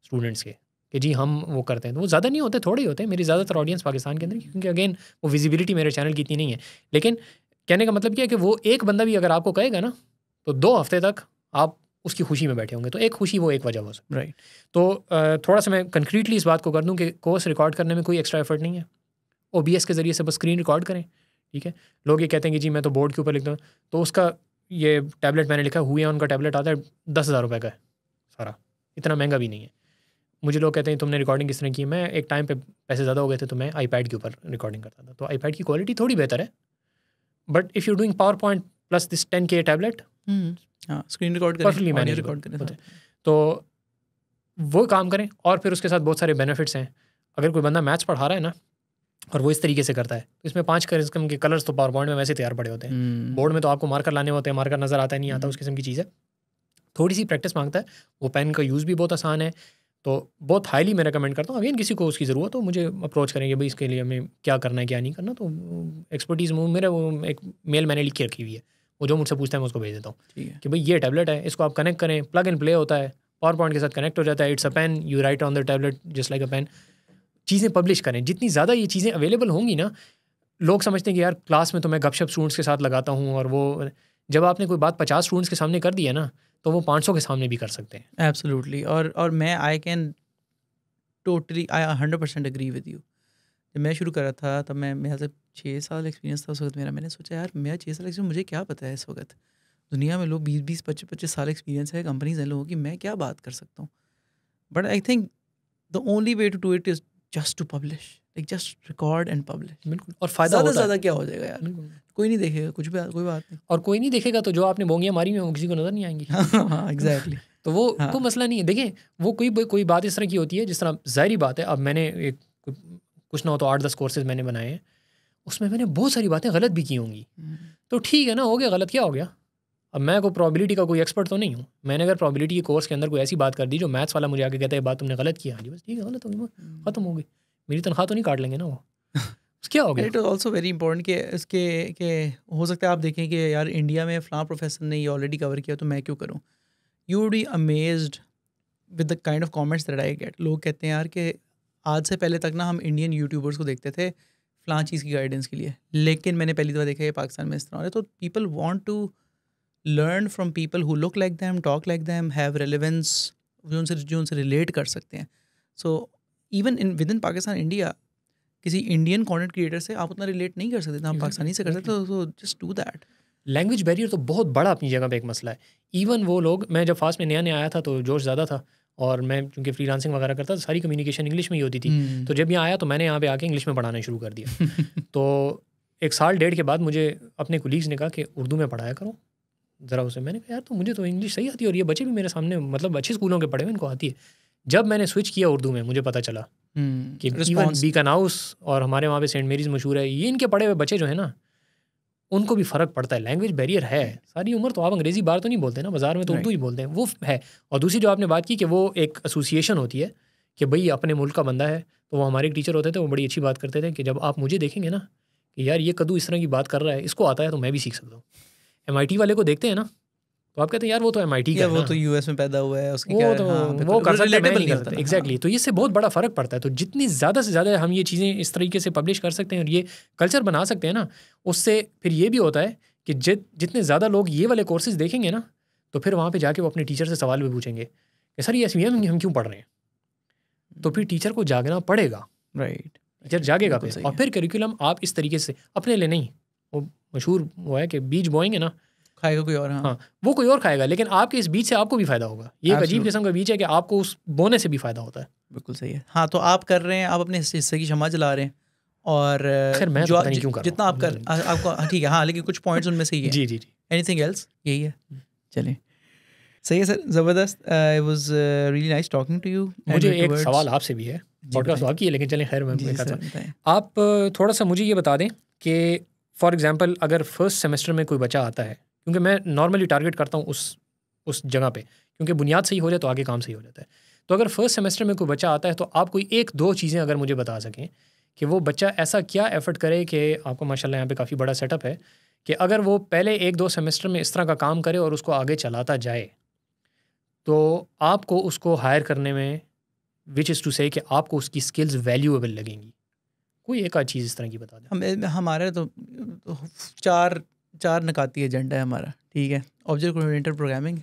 स्टूडेंट्स के कि जी हम वो करते हैं, तो वो ज़्यादा नहीं होते, थोड़े ही होते हैं। मेरी ज़्यादातर ऑडियंस पाकिस्तान के अंदर, क्योंकि अगेन वो विजिबिलिटी मेरे चैनल की इतनी नहीं है। लेकिन कहने का मतलब क्या है कि वो एक बंदा भी अगर आपको कहेगा ना, तो दो हफ्ते तक आप उसकी खुशी में बैठे होंगे, तो एक खुशी वो एक वजह हो सकती है, राइट? तो थोड़ा सा मैं कंक्रीटली इस बात को कर दूं कि कोर्स रिकॉर्ड करने में कोई एक्स्ट्रा एफर्ट नहीं है। ओबीएस के ज़रिए से बस स्क्रीन रिकॉर्ड करें, ठीक है? लोग ये कहते हैं कि जी मैं तो बोर्ड के ऊपर लिखता हूँ, तो उसका ये टैबलेट मैंने लिखा हुआ है, उनका टैबलेट आता है दस हज़ार रुपये का है, सारा, इतना महंगा भी नहीं है। मुझे लोग कहते हैं तुमने रिकॉर्डिंग किस तरह की, मैं एक टाइम पे पैसे ज़्यादा हो गए थे तो मैं आईपैड के ऊपर रिकॉर्डिंग करता था, तो आईपैड की क्वालिटी थोड़ी बेहतर है, but if you doing power point plus this ten के tablet screen record perfectly manage होते, तो वो काम करें। और फिर उसके साथ बहुत सारे बेनिफिट्स हैं, अगर कोई बंदा मैथ्स पढ़ा रहा है ना और वो इस तरीके से करता है तो इसमें पाँच किस्म के कलर्स तो पावर पॉइंट में वैसे तैयार पड़े होते हैं, बोर्ड में तो आपको मार्कर लाने होते हैं, मार्कर नज़र आता है नहीं आता, उस किस्म की चीज़ है, थोड़ी सी प्रैक्टिस मांगता है, वो पेन का यूज़ भी बहुत आसान है, तो बहुत हाईली मैं रिकमेंड करता हूँ। अगेन किसी को उसकी ज़रूरत हो मुझे अप्रोच करेंगे भाई इसके लिए हमें क्या करना है क्या नहीं करना, तो एक्सपर्टीज़ मूव मेरे वो एक मेल मैंने लिख के रखी हुई है, वो जो मुझसे पूछता है मैं उसको भेज देता हूँ कि भाई ये टैबलेट है, इसको आप कनेक्ट करें, प्लग एंड प्ले होता है, पावर पॉइंट के साथ कनेक्ट हो जाता है, it's a pen, you write on the tablet just like a pen. चीज़ें पब्लिश करें, जितनी ज़्यादा ये चीज़ें अवेलेबल होंगी ना, लोग समझते हैं कि यार क्लास में तो मैं गपशप स्टूडेंट्स के साथ लगाता हूँ, और वो जब आपने कोई बात पचास स्टूडेंट्स के सामने कर दी है ना तो वो पाँच सौ के सामने भी कर सकते हैं। एब्सोल्युटली, और और मैं I can totally I hundred percent agree with you. जब मैं शुरू कर रहा था तब मैं मेरे से छः साल एक्सपीरियंस था उस वक्त मेरा, मैंने सोचा यार मेरा छः साल एक्सपीरियंस, मुझे क्या पता है इस वक्त दुनिया में लोग बीस बीस पच्चीस पच्चीस साल एक्सपीरियंस है कंपनीज हैं लोगों की, मैं क्या बात कर सकता हूँ। But I think the only way to do it is just to publish, like just record and publish. बिल्कुल, और फायदा ज़्यादा ज़्यादा क्या हो जाएगा यार, कोई नहीं देखेगा कुछ भी, कोई बात नहीं, और कोई नहीं देखेगा तो जो आपने बोंगियाँ मारी हुई हैं किसी को नज़र नहीं आएंगी। हाँ एग्जैक्टली, तो वो कोई मसला नहीं है। देखिए वो कोई कोई बात इस तरह की होती है जिस तरह, ज़ाहिर बात है, अब मैंने एक कुछ ना हो तो आठ दस कोर्सेज मैंने बनाए हैं, उसमें मैंने बहुत सारी बातें गलत भी की होंगी, तो ठीक है ना, हो गया गलत, क्या हो गया। अब मैं कोई प्रोबेबिलिटी का कोई एक्सपर्ट तो नहीं हूँ, मैंने अगर प्रोबेबिलिटी के कोर्स के अंदर कोई ऐसी बात कर दी जो मैथ्स वाला मुझे आके कहता है बात तुमने गलत किया, हाँ जी बस ठीक है गलत होगी, खत्म हो गई, मेरी तनख्वाह तो नहीं काट लेंगे ना वो, क्या हो गया। It is also very important कि उसके के हो सकता है आप देखें कि यार इंडिया में फलां प्रोफेसर ने ये ऑलरेडी कवर किया तो मैं क्यों करूँ। You would be amazed with the kind of comments that I get. लोग कहते हैं यार कि आज से पहले तक ना हम इंडियन यूट्यूबर्स को देखते थे फलां चीज़ की गाइडेंस के लिए, लेकिन मैंने पहली दफ़ा देखा है पाकिस्तान में इस तरह हो रहा है। तो people want to learn from people who look like them, talk like them, have relevance, जो उनसे जो उनसे रिलेट कर सकते हैं। So even in within Pakistan India, किसी इंडियन कंटेंट क्रिएटर से आप उतना रिलेट नहीं कर सकते ना आप पाकिस्तानी से कर सकते, तो just do that. Language barrier तो बहुत बड़ा अपनी जगह पे एक मसला है। इवन वो लोग, मैं जब फास्ट में नया नया आया था तो जोश ज़्यादा था, और मैं चूँकि फ्रीलांसिंग वगैरह करता था, सारी कम्युनिकेशन इंग्लिश में ही होती थी, तो जब यहाँ आया तो मैंने यहाँ पे आके इंग्लिश में पढ़ाना शुरू कर दिया। तो एक साल डेढ़ के बाद मुझे अपने कोलीग्स ने कहा कि उर्दू में पढ़ाया करो ज़रा उसे। मैंने कहा यार तो मुझे तो इंग्लिश सही आती है, और ये बच्चे भी मेरे सामने मतलब अच्छे स्कूलों के पढ़े हुए, इनको आती है। जब मैंने स्विच किया उर्दू में, मुझे पता चला कि इवन बीकानाउस और हमारे वहाँ पे सेंट मेरीज मशहूर है, ये इनके पढ़े हुए बच्चे जो है ना, उनको भी फ़र्क पड़ता है। लैंग्वेज बैरियर है। सारी उम्र तो आप अंग्रेजी बाहर तो नहीं बोलते ना, बाजार में तो उर्दू ही बोलते हैं, वो है। और दूसरी जो आपने बात की कि वो एक एसोसिएशन होती है कि भाई अपने मुल्क का बंदा है, तो वो हमारे एक टीचर होते थे, वो बड़ी अच्छी बात करते थे कि जब आप मुझे देखेंगे ना कि यार ये कद्दू इस तरह की बात कर रहा है, इसको आता है तो मैं भी सीख सकता हूँ। एम आई टी वाले को देखते हैं ना तो आप कहते हैं यार वो तो एम आई टी का, वो तो यूएस में पैदा हुआ है, उसकी वो तो वो कर सकता है, मैं नहीं करता। एग्जैक्टली, तो इससे बहुत बड़ा फ़र्क पड़ता है। तो जितनी ज़्यादा से ज़्यादा हम ये चीज़ें इस तरीके से पब्लिश कर सकते हैं और ये कल्चर बना सकते हैं ना, उससे फिर ये भी होता है कि जितने ज़्यादा लोग ये वाले कोर्सेज देखेंगे ना, तो फिर वहाँ पर जाके वो अपने टीचर से सवाल भी पूछेंगे कि सर ये एस वी एम हम क्यों पढ़ रहे हैं। तो फिर टीचर को जागना पड़ेगा, राइट? टीचर जागेगा फिर, और फिर करिकुलम आप इस तरीके से अपने लिए नहीं, वो मशहूर वो है कि बीज बोएंगे ना, खाएगा कोई और। हाँ, हाँ वो कोई और खाएगा, लेकिन आपके इस बीज से आपको भी फायदा होगा। ये एक अजीब किस्म का बीज है कि आपको उस बोने से भी फायदा होता है। बिल्कुल सही है। हाँ, तो आप कर रहे हैं, आप अपने हिस्से की क्षमा जला रहे हैं, और मैं जो पता नहीं क्यों कर जितना आप कर आपको ठीक है। हाँ, लेकिन कुछ पॉइंट्स उनमें से ही है। जी जी जी, एनीथिंग एल्स? यही है। चलिए, सही है सर, ज़बरदस्त। It was really nice talking to you. मुझे एक सवाल आपसे भी है, पॉडकास्ट आपकी है, लेकिन चले खैर मैं, आप थोड़ा सा मुझे ये बता दें कि फॉर एग्जाम्पल अगर फर्स्ट सेमेस्टर में कोई बच्चा आता है, क्योंकि मैं नॉर्मली टारगेट करता हूँ उस उस जगह पे, क्योंकि बुनियाद सही हो जाए तो आगे काम सही हो जाता है। तो अगर फर्स्ट सेमेस्टर में कोई बच्चा आता है तो आप कोई एक दो चीज़ें अगर मुझे बता सकें कि वो बच्चा ऐसा क्या एफर्ट करे कि आपका माशाल्लाह यहाँ पे काफ़ी बड़ा सेटअप है, कि अगर वो पहले एक दो सेमेस्टर में इस तरह का काम करे और उसको आगे चलाता जाए, तो आपको उसको हायर करने में विच इज़ टू से कि आपको उसकी स्किल्स वैल्यूएबल लगेंगी। कोई एक आध चीज़ इस तरह की बता दें। हम हमारे तो चार चार नकाती एजेंडा है हमारा, ठीक है? Object oriented programming,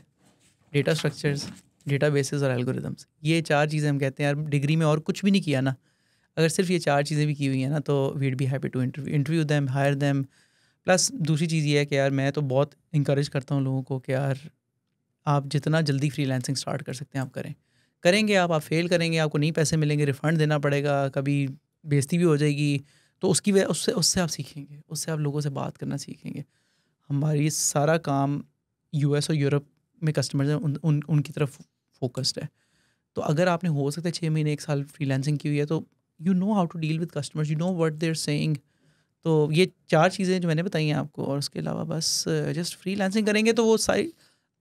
data structures, data basis और एल्गोरिदम्स। ये चार चीज़ें हम कहते हैं यार, डिग्री में और कुछ भी नहीं किया ना, अगर सिर्फ ये चार चीज़ें भी की हुई हैं ना, तो we'd be happy to interview interview them, hire them. Plus दूसरी चीज़ ये है कि यार मैं तो बहुत इंकरेज करता हूँ लोगों को कि यार आप जितना जल्दी फ्रीलांसिंग स्टार्ट कर सकते हैं आप करें। करेंगे आप आप फेल करेंगे, आपको नहीं पैसे मिलेंगे, रिफंड देना पड़ेगा, कभी बेइज्जती भी हो जाएगी, तो उसकी वजह उससे उससे आप सीखेंगे, उससे आप लोगों से बात करना सीखेंगे। हमारी सारा काम यूएस और यूरोप में कस्टमर्स हैं, उन, उन उनकी तरफ फोकस्ड है। तो अगर आपने हो सकता है छः महीने एक साल फ्रीलांसिंग की हुई है तो you know how to deal with customers, you know what they are saying. तो ये चार चीज़ें जो मैंने बताई हैं आपको, और उसके अलावा बस जस्ट फ्रीलांसिंग करेंगे तो वो सारी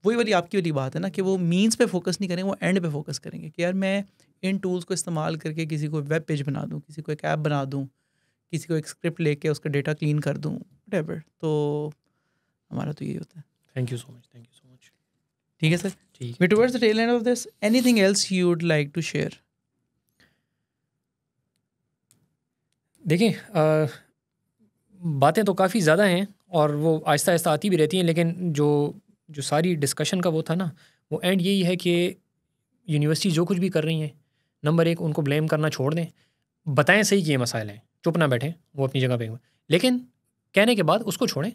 वही वाली आपकी वाली बात है ना कि वो मीन्स पे फोकस नहीं करेंगे, वो एंड पे फोकस करेंगे कि यार मैं इन टूल्स को इस्तेमाल करके किसी को वेब पेज बना दूँ, किसी को एक ऐप बना दूँ, किसी को एक स्क्रिप्ट लेके उसका डेटा क्लीन कर दूँ, व्हाटएवर। तो हमारा तो यही होता है। Thank you so much, thank you so much. ठीक है सर, ठीक है। Towards the tail end of this, anything else you would like to share? देखें, बातें तो काफ़ी ज़्यादा हैं और वो आहिस्ता आहिस्ता आती भी रहती हैं, लेकिन जो जो सारी डिस्कशन का वो था ना, वो एंड यही है कि यूनिवर्सिटी जो कुछ भी कर रही हैं, नंबर एक उनको ब्लेम करना छोड़ दें, बताएं सही कि ये मसाइल हैं, चुप ना बैठें, वो अपनी जगह पे, लेकिन कहने के बाद उसको छोड़ें,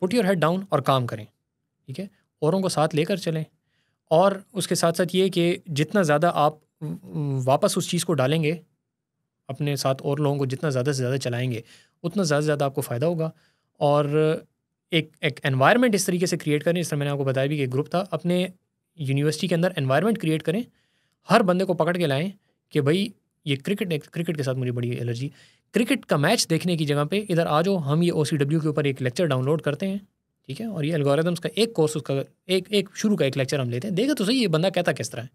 पुट योर हेड डाउन और काम करें। ठीक है, औरों को साथ लेकर चलें। और उसके साथ साथ ये कि जितना ज़्यादा आप वापस उस चीज़ को डालेंगे अपने साथ और लोगों को, जितना ज़्यादा से ज़्यादा चलाएंगे, उतना ज़्यादा से ज़्यादा आपको फ़ायदा होगा। और एक एक एनवायरनमेंट इस तरीके से क्रिएट करें, इस तरह मैंने आपको बताया भी कि एक ग्रुप था, अपने यूनिवर्सिटी के अंदर एनवायरनमेंट क्रिएट करें, हर बंदे को पकड़ के लाएं कि भाई ये क्रिकेट क्रिकेट के साथ मुझे बड़ी एलर्जी, क्रिकेट का मैच देखने की जगह पे इधर आ जाओ, हम ये ओ सी डब्ल्यू के ऊपर एक लेक्चर डाउनलोड करते हैं। ठीक है, और ये एल्गोरिदम्स का एक कोर्स, उसका एक एक शुरू का एक लेक्चर हम लेते हैं, देखो तो सही ये बंदा कहता किस तरह है,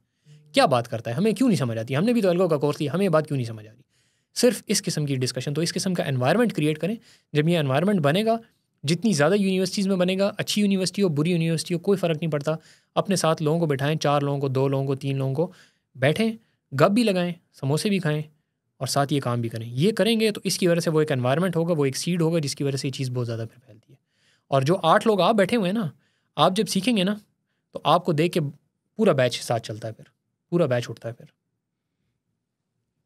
क्या बात करता है, हमें क्यों नहीं समझ आती, हमने भी तो एल्गो का कोर्स लिया, हमें ये बात क्यों नहीं समझ आ रही। सिर्फ इस किस्म की डिस्कशन, तो इस किस्म का एनवायरनमेंट क्रिएट करें। जब ये एनवायरनमेंट बनेगा, जितनी ज़्यादा यूनिवर्सिटीज़ में बनेगा, अच्छी यूनिवर्सिटी हो बुरी यूनिवर्सिटी हो कोई फ़र्क नहीं पड़ता, अपने साथ लोगों को बिठाएं, चार लोगों को, दो लोगों को, तीन लोगों को, बैठें, गप भी लगाएं, समोसे भी खाएं और साथ ये काम भी करें। ये करेंगे तो इसकी वजह से वो एक एनवायरनमेंट होगा, वो एक सीड होगा, जिसकी वजह से ये चीज़ बहुत ज़्यादा फिर फैलती है। और जो आठ लोग आप बैठे हुए हैं ना, आप जब सीखेंगे ना तो आपको देख के पूरा बैच साथ चलता है, फिर पूरा बैच उठता है। फिर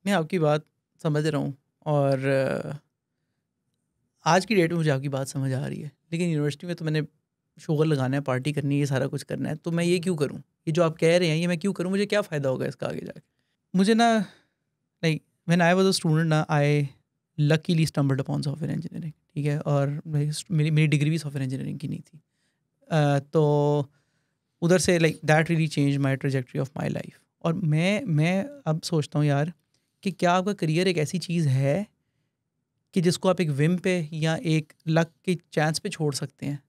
मैं आपकी बात समझ रहा हूँ और आज की डेट में मुझे आपकी बात समझ आ रही है, लेकिन यूनिवर्सिटी में तो मैंने शोगल लगाना है, पार्टी करनी है, ये सारा कुछ करना है, तो मैं ये क्यों करूँ? ये जो आप कह रहे हैं ये मैं क्यों करूँ? मुझे क्या फ़ायदा होगा इसका आगे जाके? मुझे ना like when I was a student ना, I luckily stumbled upon software engineering. ठीक है, और मेरी मेरी डिग्री भी सॉफ्टवेयर इंजीनियरिंग की नहीं थी, uh, तो उधर से like that really change my trajectory of my life. और मैं मैं अब सोचता हूँ यार कि क्या आपका करियर एक ऐसी चीज़ है कि जिसको आप एक विम पे या एक लक के चांस पे छोड़ सकते हैं?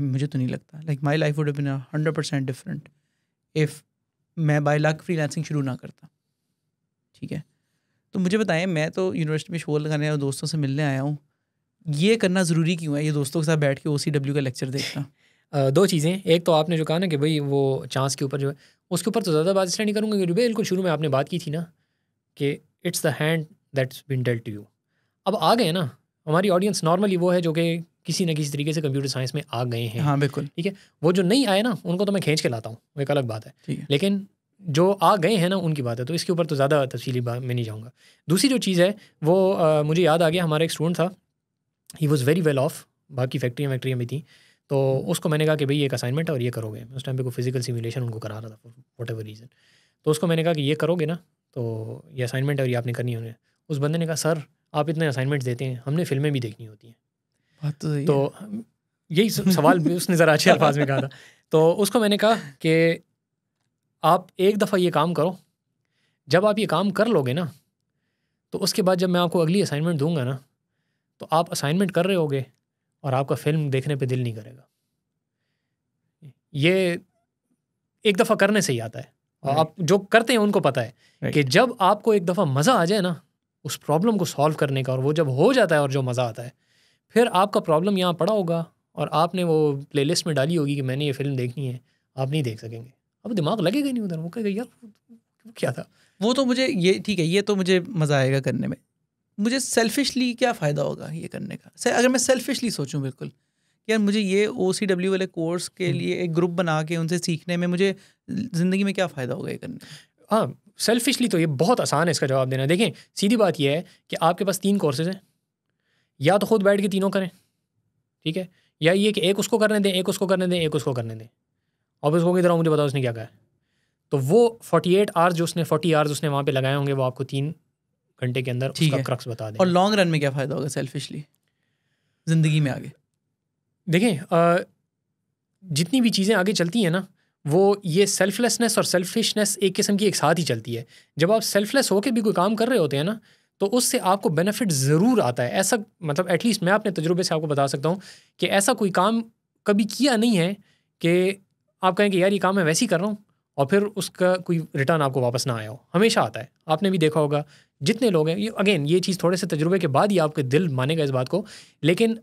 मुझे तो नहीं लगता। Like my life would have been hundred percent different if मैं बाय लक फ्रीलांसिंग शुरू ना करता। ठीक है, तो मुझे बताएं, मैं तो यूनिवर्सिटी में शोर लगाने और दोस्तों से मिलने आया हूँ, ये करना ज़रूरी क्यों है? ये दोस्तों के साथ बैठ के ओ सी डब्ल्यू का लेक्चर देखना। दो चीज़ें, एक तो आपने जो कहा ना कि भाई वो चांस के ऊपर जो है, उसके ऊपर तो ज़्यादा बात इसलिए नहीं करूँगा क्योंकि बिल्कुल शुरू में आपने बात की थी ना कि it's the hand that's been dealt to you. अब आ गए ना, हमारी ऑडियंस नॉर्मली वो है जो कि किसी ना किसी तरीके से कंप्यूटर साइंस में आ गए हैं। हाँ बिल्कुल, ठीक है। वो जो नहीं आए ना उनको तो मैं खींच के लाता हूँ, वो एक अलग बात है, लेकिन जो आ गए हैं ना उनकी बात है, तो इसके ऊपर तो ज़्यादा तफसीली बात मैं नहीं जाऊँगा। दूसरी जो चीज़ है वो आ, मुझे याद आ गया, हमारा एक स्टूडेंट था, he was very well off, बाकी फैक्ट्रियाँ वैक्ट्रियाँ भी थी, तो उसको मैंने कहा कि भाई एक असाइनमेंट है और ये करोगे। उस टाइम पर कोई फिजिकल सिमुलेशन उनको करा रहा था वॉट एवर रीज़न, तो उसको मैंने कहा कि ये करोगे ना, तो ये असाइनमेंट है और ये आपने करनी होगी। उस बंदे ने कहा सर आप इतने असाइनमेंट्स देते हैं, हमने फिल्में भी देखनी होती हैं। बात तो सही है। तो यही सवाल भी उसने ज़रा अच्छे अल्फाज में कहा था, तो उसको मैंने कहा कि आप एक दफ़ा ये काम करो, जब आप ये काम कर लोगे ना तो उसके बाद जब मैं आपको अगली असाइनमेंट दूंगा ना तो आप असाइनमेंट कर रहे होगे और आपका फिल्म देखने पर दिल नहीं करेगा। ये एक दफ़ा करने से ही आता है, और आप जो करते हैं उनको पता है कि जब आपको एक दफ़ा मज़ा आ जाए ना उस प्रॉब्लम को सॉल्व करने का, और वो जब हो जाता है और जो मज़ा आता है, फिर आपका प्रॉब्लम यहाँ पड़ा होगा और आपने वो प्लेलिस्ट में डाली होगी कि मैंने ये फिल्म देखनी है, आप नहीं देख सकेंगे, अब दिमाग लगेगा नहीं उधर, वो कहेगा यार क्या था वो, तो मुझे ये ठीक है, ये तो मुझे मज़ा आएगा करने में, मुझे सेल्फिशली क्या फ़ायदा होगा ये करने का? अगर मैं सेल्फिशली सोचूँ बिल्कुल यार मुझे ये ओ सी डब्ल्यू वाले कोर्स के लिए एक ग्रुप बना के उनसे सीखने में मुझे ज़िंदगी में क्या फ़ायदा होगा ये करने? हाँ सेल्फिशली तो ये बहुत आसान है इसका जवाब देना। देखें सीधी बात ये है कि आपके पास तीन कोर्सेज हैं, या तो खुद बैठ के तीनों करें, ठीक है, या ये कि एक उसको करने दें, एक उसको करने दें, एक उसको करने दें, अब उसको की तरह मुझे बताओ उसने क्या कहा है। तो वो अड़तालीस आवर्स जो उसने चालीस आवर्स उसने वहाँ पे लगाए होंगे वो आपको तीन घंटे के अंदर उसका क्रक्स बता दें। और लॉन्ग रन में क्या फ़ायदा होगा सेल्फिशली ज़िंदगी में आगे? देखें, जितनी भी चीज़ें आगे चलती हैं ना वो ये सेल्फलेसनेस और सेल्फिशनेस एक किस्म की एक साथ ही चलती है। जब आप सेल्फलेस होकर भी कोई काम कर रहे होते हैं ना तो उससे आपको बेनिफिट ज़रूर आता है। ऐसा मतलब एटलीस्ट मैं अपने तजुर्बे से आपको बता सकता हूँ कि ऐसा कोई काम कभी किया नहीं है कि आप कहें कि यार ये काम मैं वैसे ही कर रहा हूँ और फिर उसका कोई रिटर्न आपको वापस ना आया हो। हमेशा आता है, आपने भी देखा होगा जितने लोग हैं। ये अगेन ये चीज़ थोड़े से तजुर्बे के बाद ही आपके दिल मानेगा इस बात को, लेकिन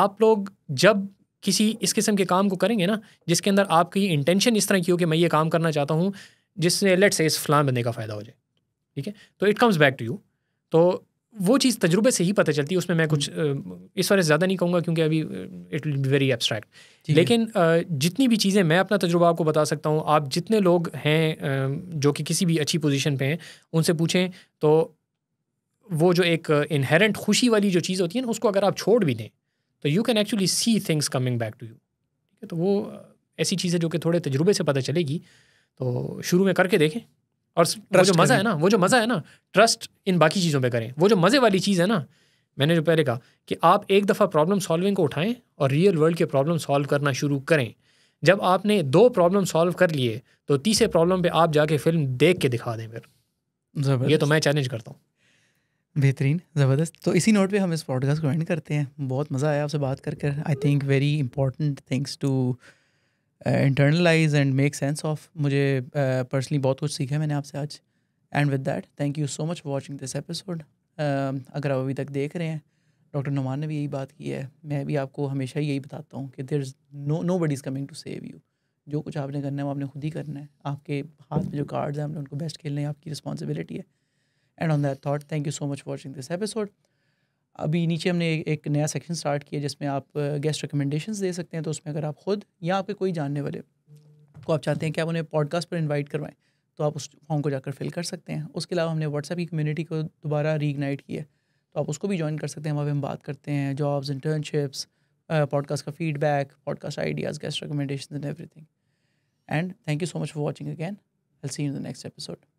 आप लोग जब किसी इस किस्म के काम को करेंगे ना जिसके अंदर आपकी इंटेंशन इस तरह की हो कि मैं ये काम करना चाहता हूँ जिससे लेट्स से इस फलां बंदे का फ़ायदा हो जाए, ठीक है, तो it comes back to you. तो वो चीज़ तजुर्बे से ही पता चलती है। उसमें मैं कुछ इस बारे ज़्यादा नहीं कहूँगा क्योंकि अभी it will be very abstract, लेकिन जितनी भी चीज़ें मैं अपना तजुर्बा आपको बता सकता हूँ। आप जितने लोग हैं जो कि किसी भी अच्छी पोजीशन पे हैं उनसे पूछें तो वो जो एक इनहेरेंट खुशी वाली जो चीज़ होती है ना उसको अगर आप छोड़ भी दें तो you can actually see things coming back to you, ठीक है। तो वो ऐसी चीज़ है जो कि थोड़े तजुर्बे से पता चलेगी, तो शुरू में करके देखें। और वो जो मज़ा है ना वो जो मज़ा है ना ट्रस्ट इन बाकी चीज़ों पे करें। वो जो मज़े वाली चीज़ है ना, मैंने जो पहले कहा कि आप एक दफ़ा प्रॉब्लम सॉल्विंग को उठाएं और रियल वर्ल्ड के प्रॉब्लम सॉल्व करना शुरू करें। जब आपने दो प्रॉब्लम सॉल्व कर लिए तो तीसरे प्रॉब्लम पे आप जाके फिल्म देख के दिखा दें फिर। ये तो मैं चैलेंज करता हूँ। बेहतरीन, ज़बरदस्त। तो इसी नोट पे हम इस पॉडकास्ट को एंड करते हैं। बहुत मज़ा आया आपसे बात करके। I think very important things to internalise and make sense of. मुझे पर्सनली uh, बहुत कुछ सीखा है मैंने आपसे आज। And with that thank you so much for watching this episode. अगर आप अभी तक देख रहे हैं, डॉक्टर नुमान ने भी यही बात की है, मैं भी आपको हमेशा यही बताता हूँ कि there is no nobody is coming to save you. जो कुछ आपने करना है वो आपने खुद ही करना है। आपके हाथ में जो कार्ड्स हैं आपने उनको बेस्ट खेलना है, आपकी रिस्पॉन्सिबिलिटी है। And on that thought thank you so much for watching this episode. अभी नीचे हमने एक नया सेक्शन स्टार्ट किया जिसमें आप गेस्ट रिकमेंडेशंस दे सकते हैं। तो उसमें अगर आप खुद या आपके कोई जानने वाले को आप चाहते हैं कि आप उन्हें पॉडकास्ट पर इनवाइट करवाएं तो आप उस फॉर्म को जाकर फिल कर सकते हैं। उसके अलावा हमने व्हाट्सएप की कम्युनिटी को दोबारा रीइग्नाइट किया, तो आप उसको भी ज्वाइन कर सकते हैं। वहाँ पर हम बात करते हैं जॉब्स, इंटर्नशिप्स, पॉडकास्ट का feedback, podcast ideas, guest recommendation and everything. And thank you so much for watching again. I will see you in the next episode.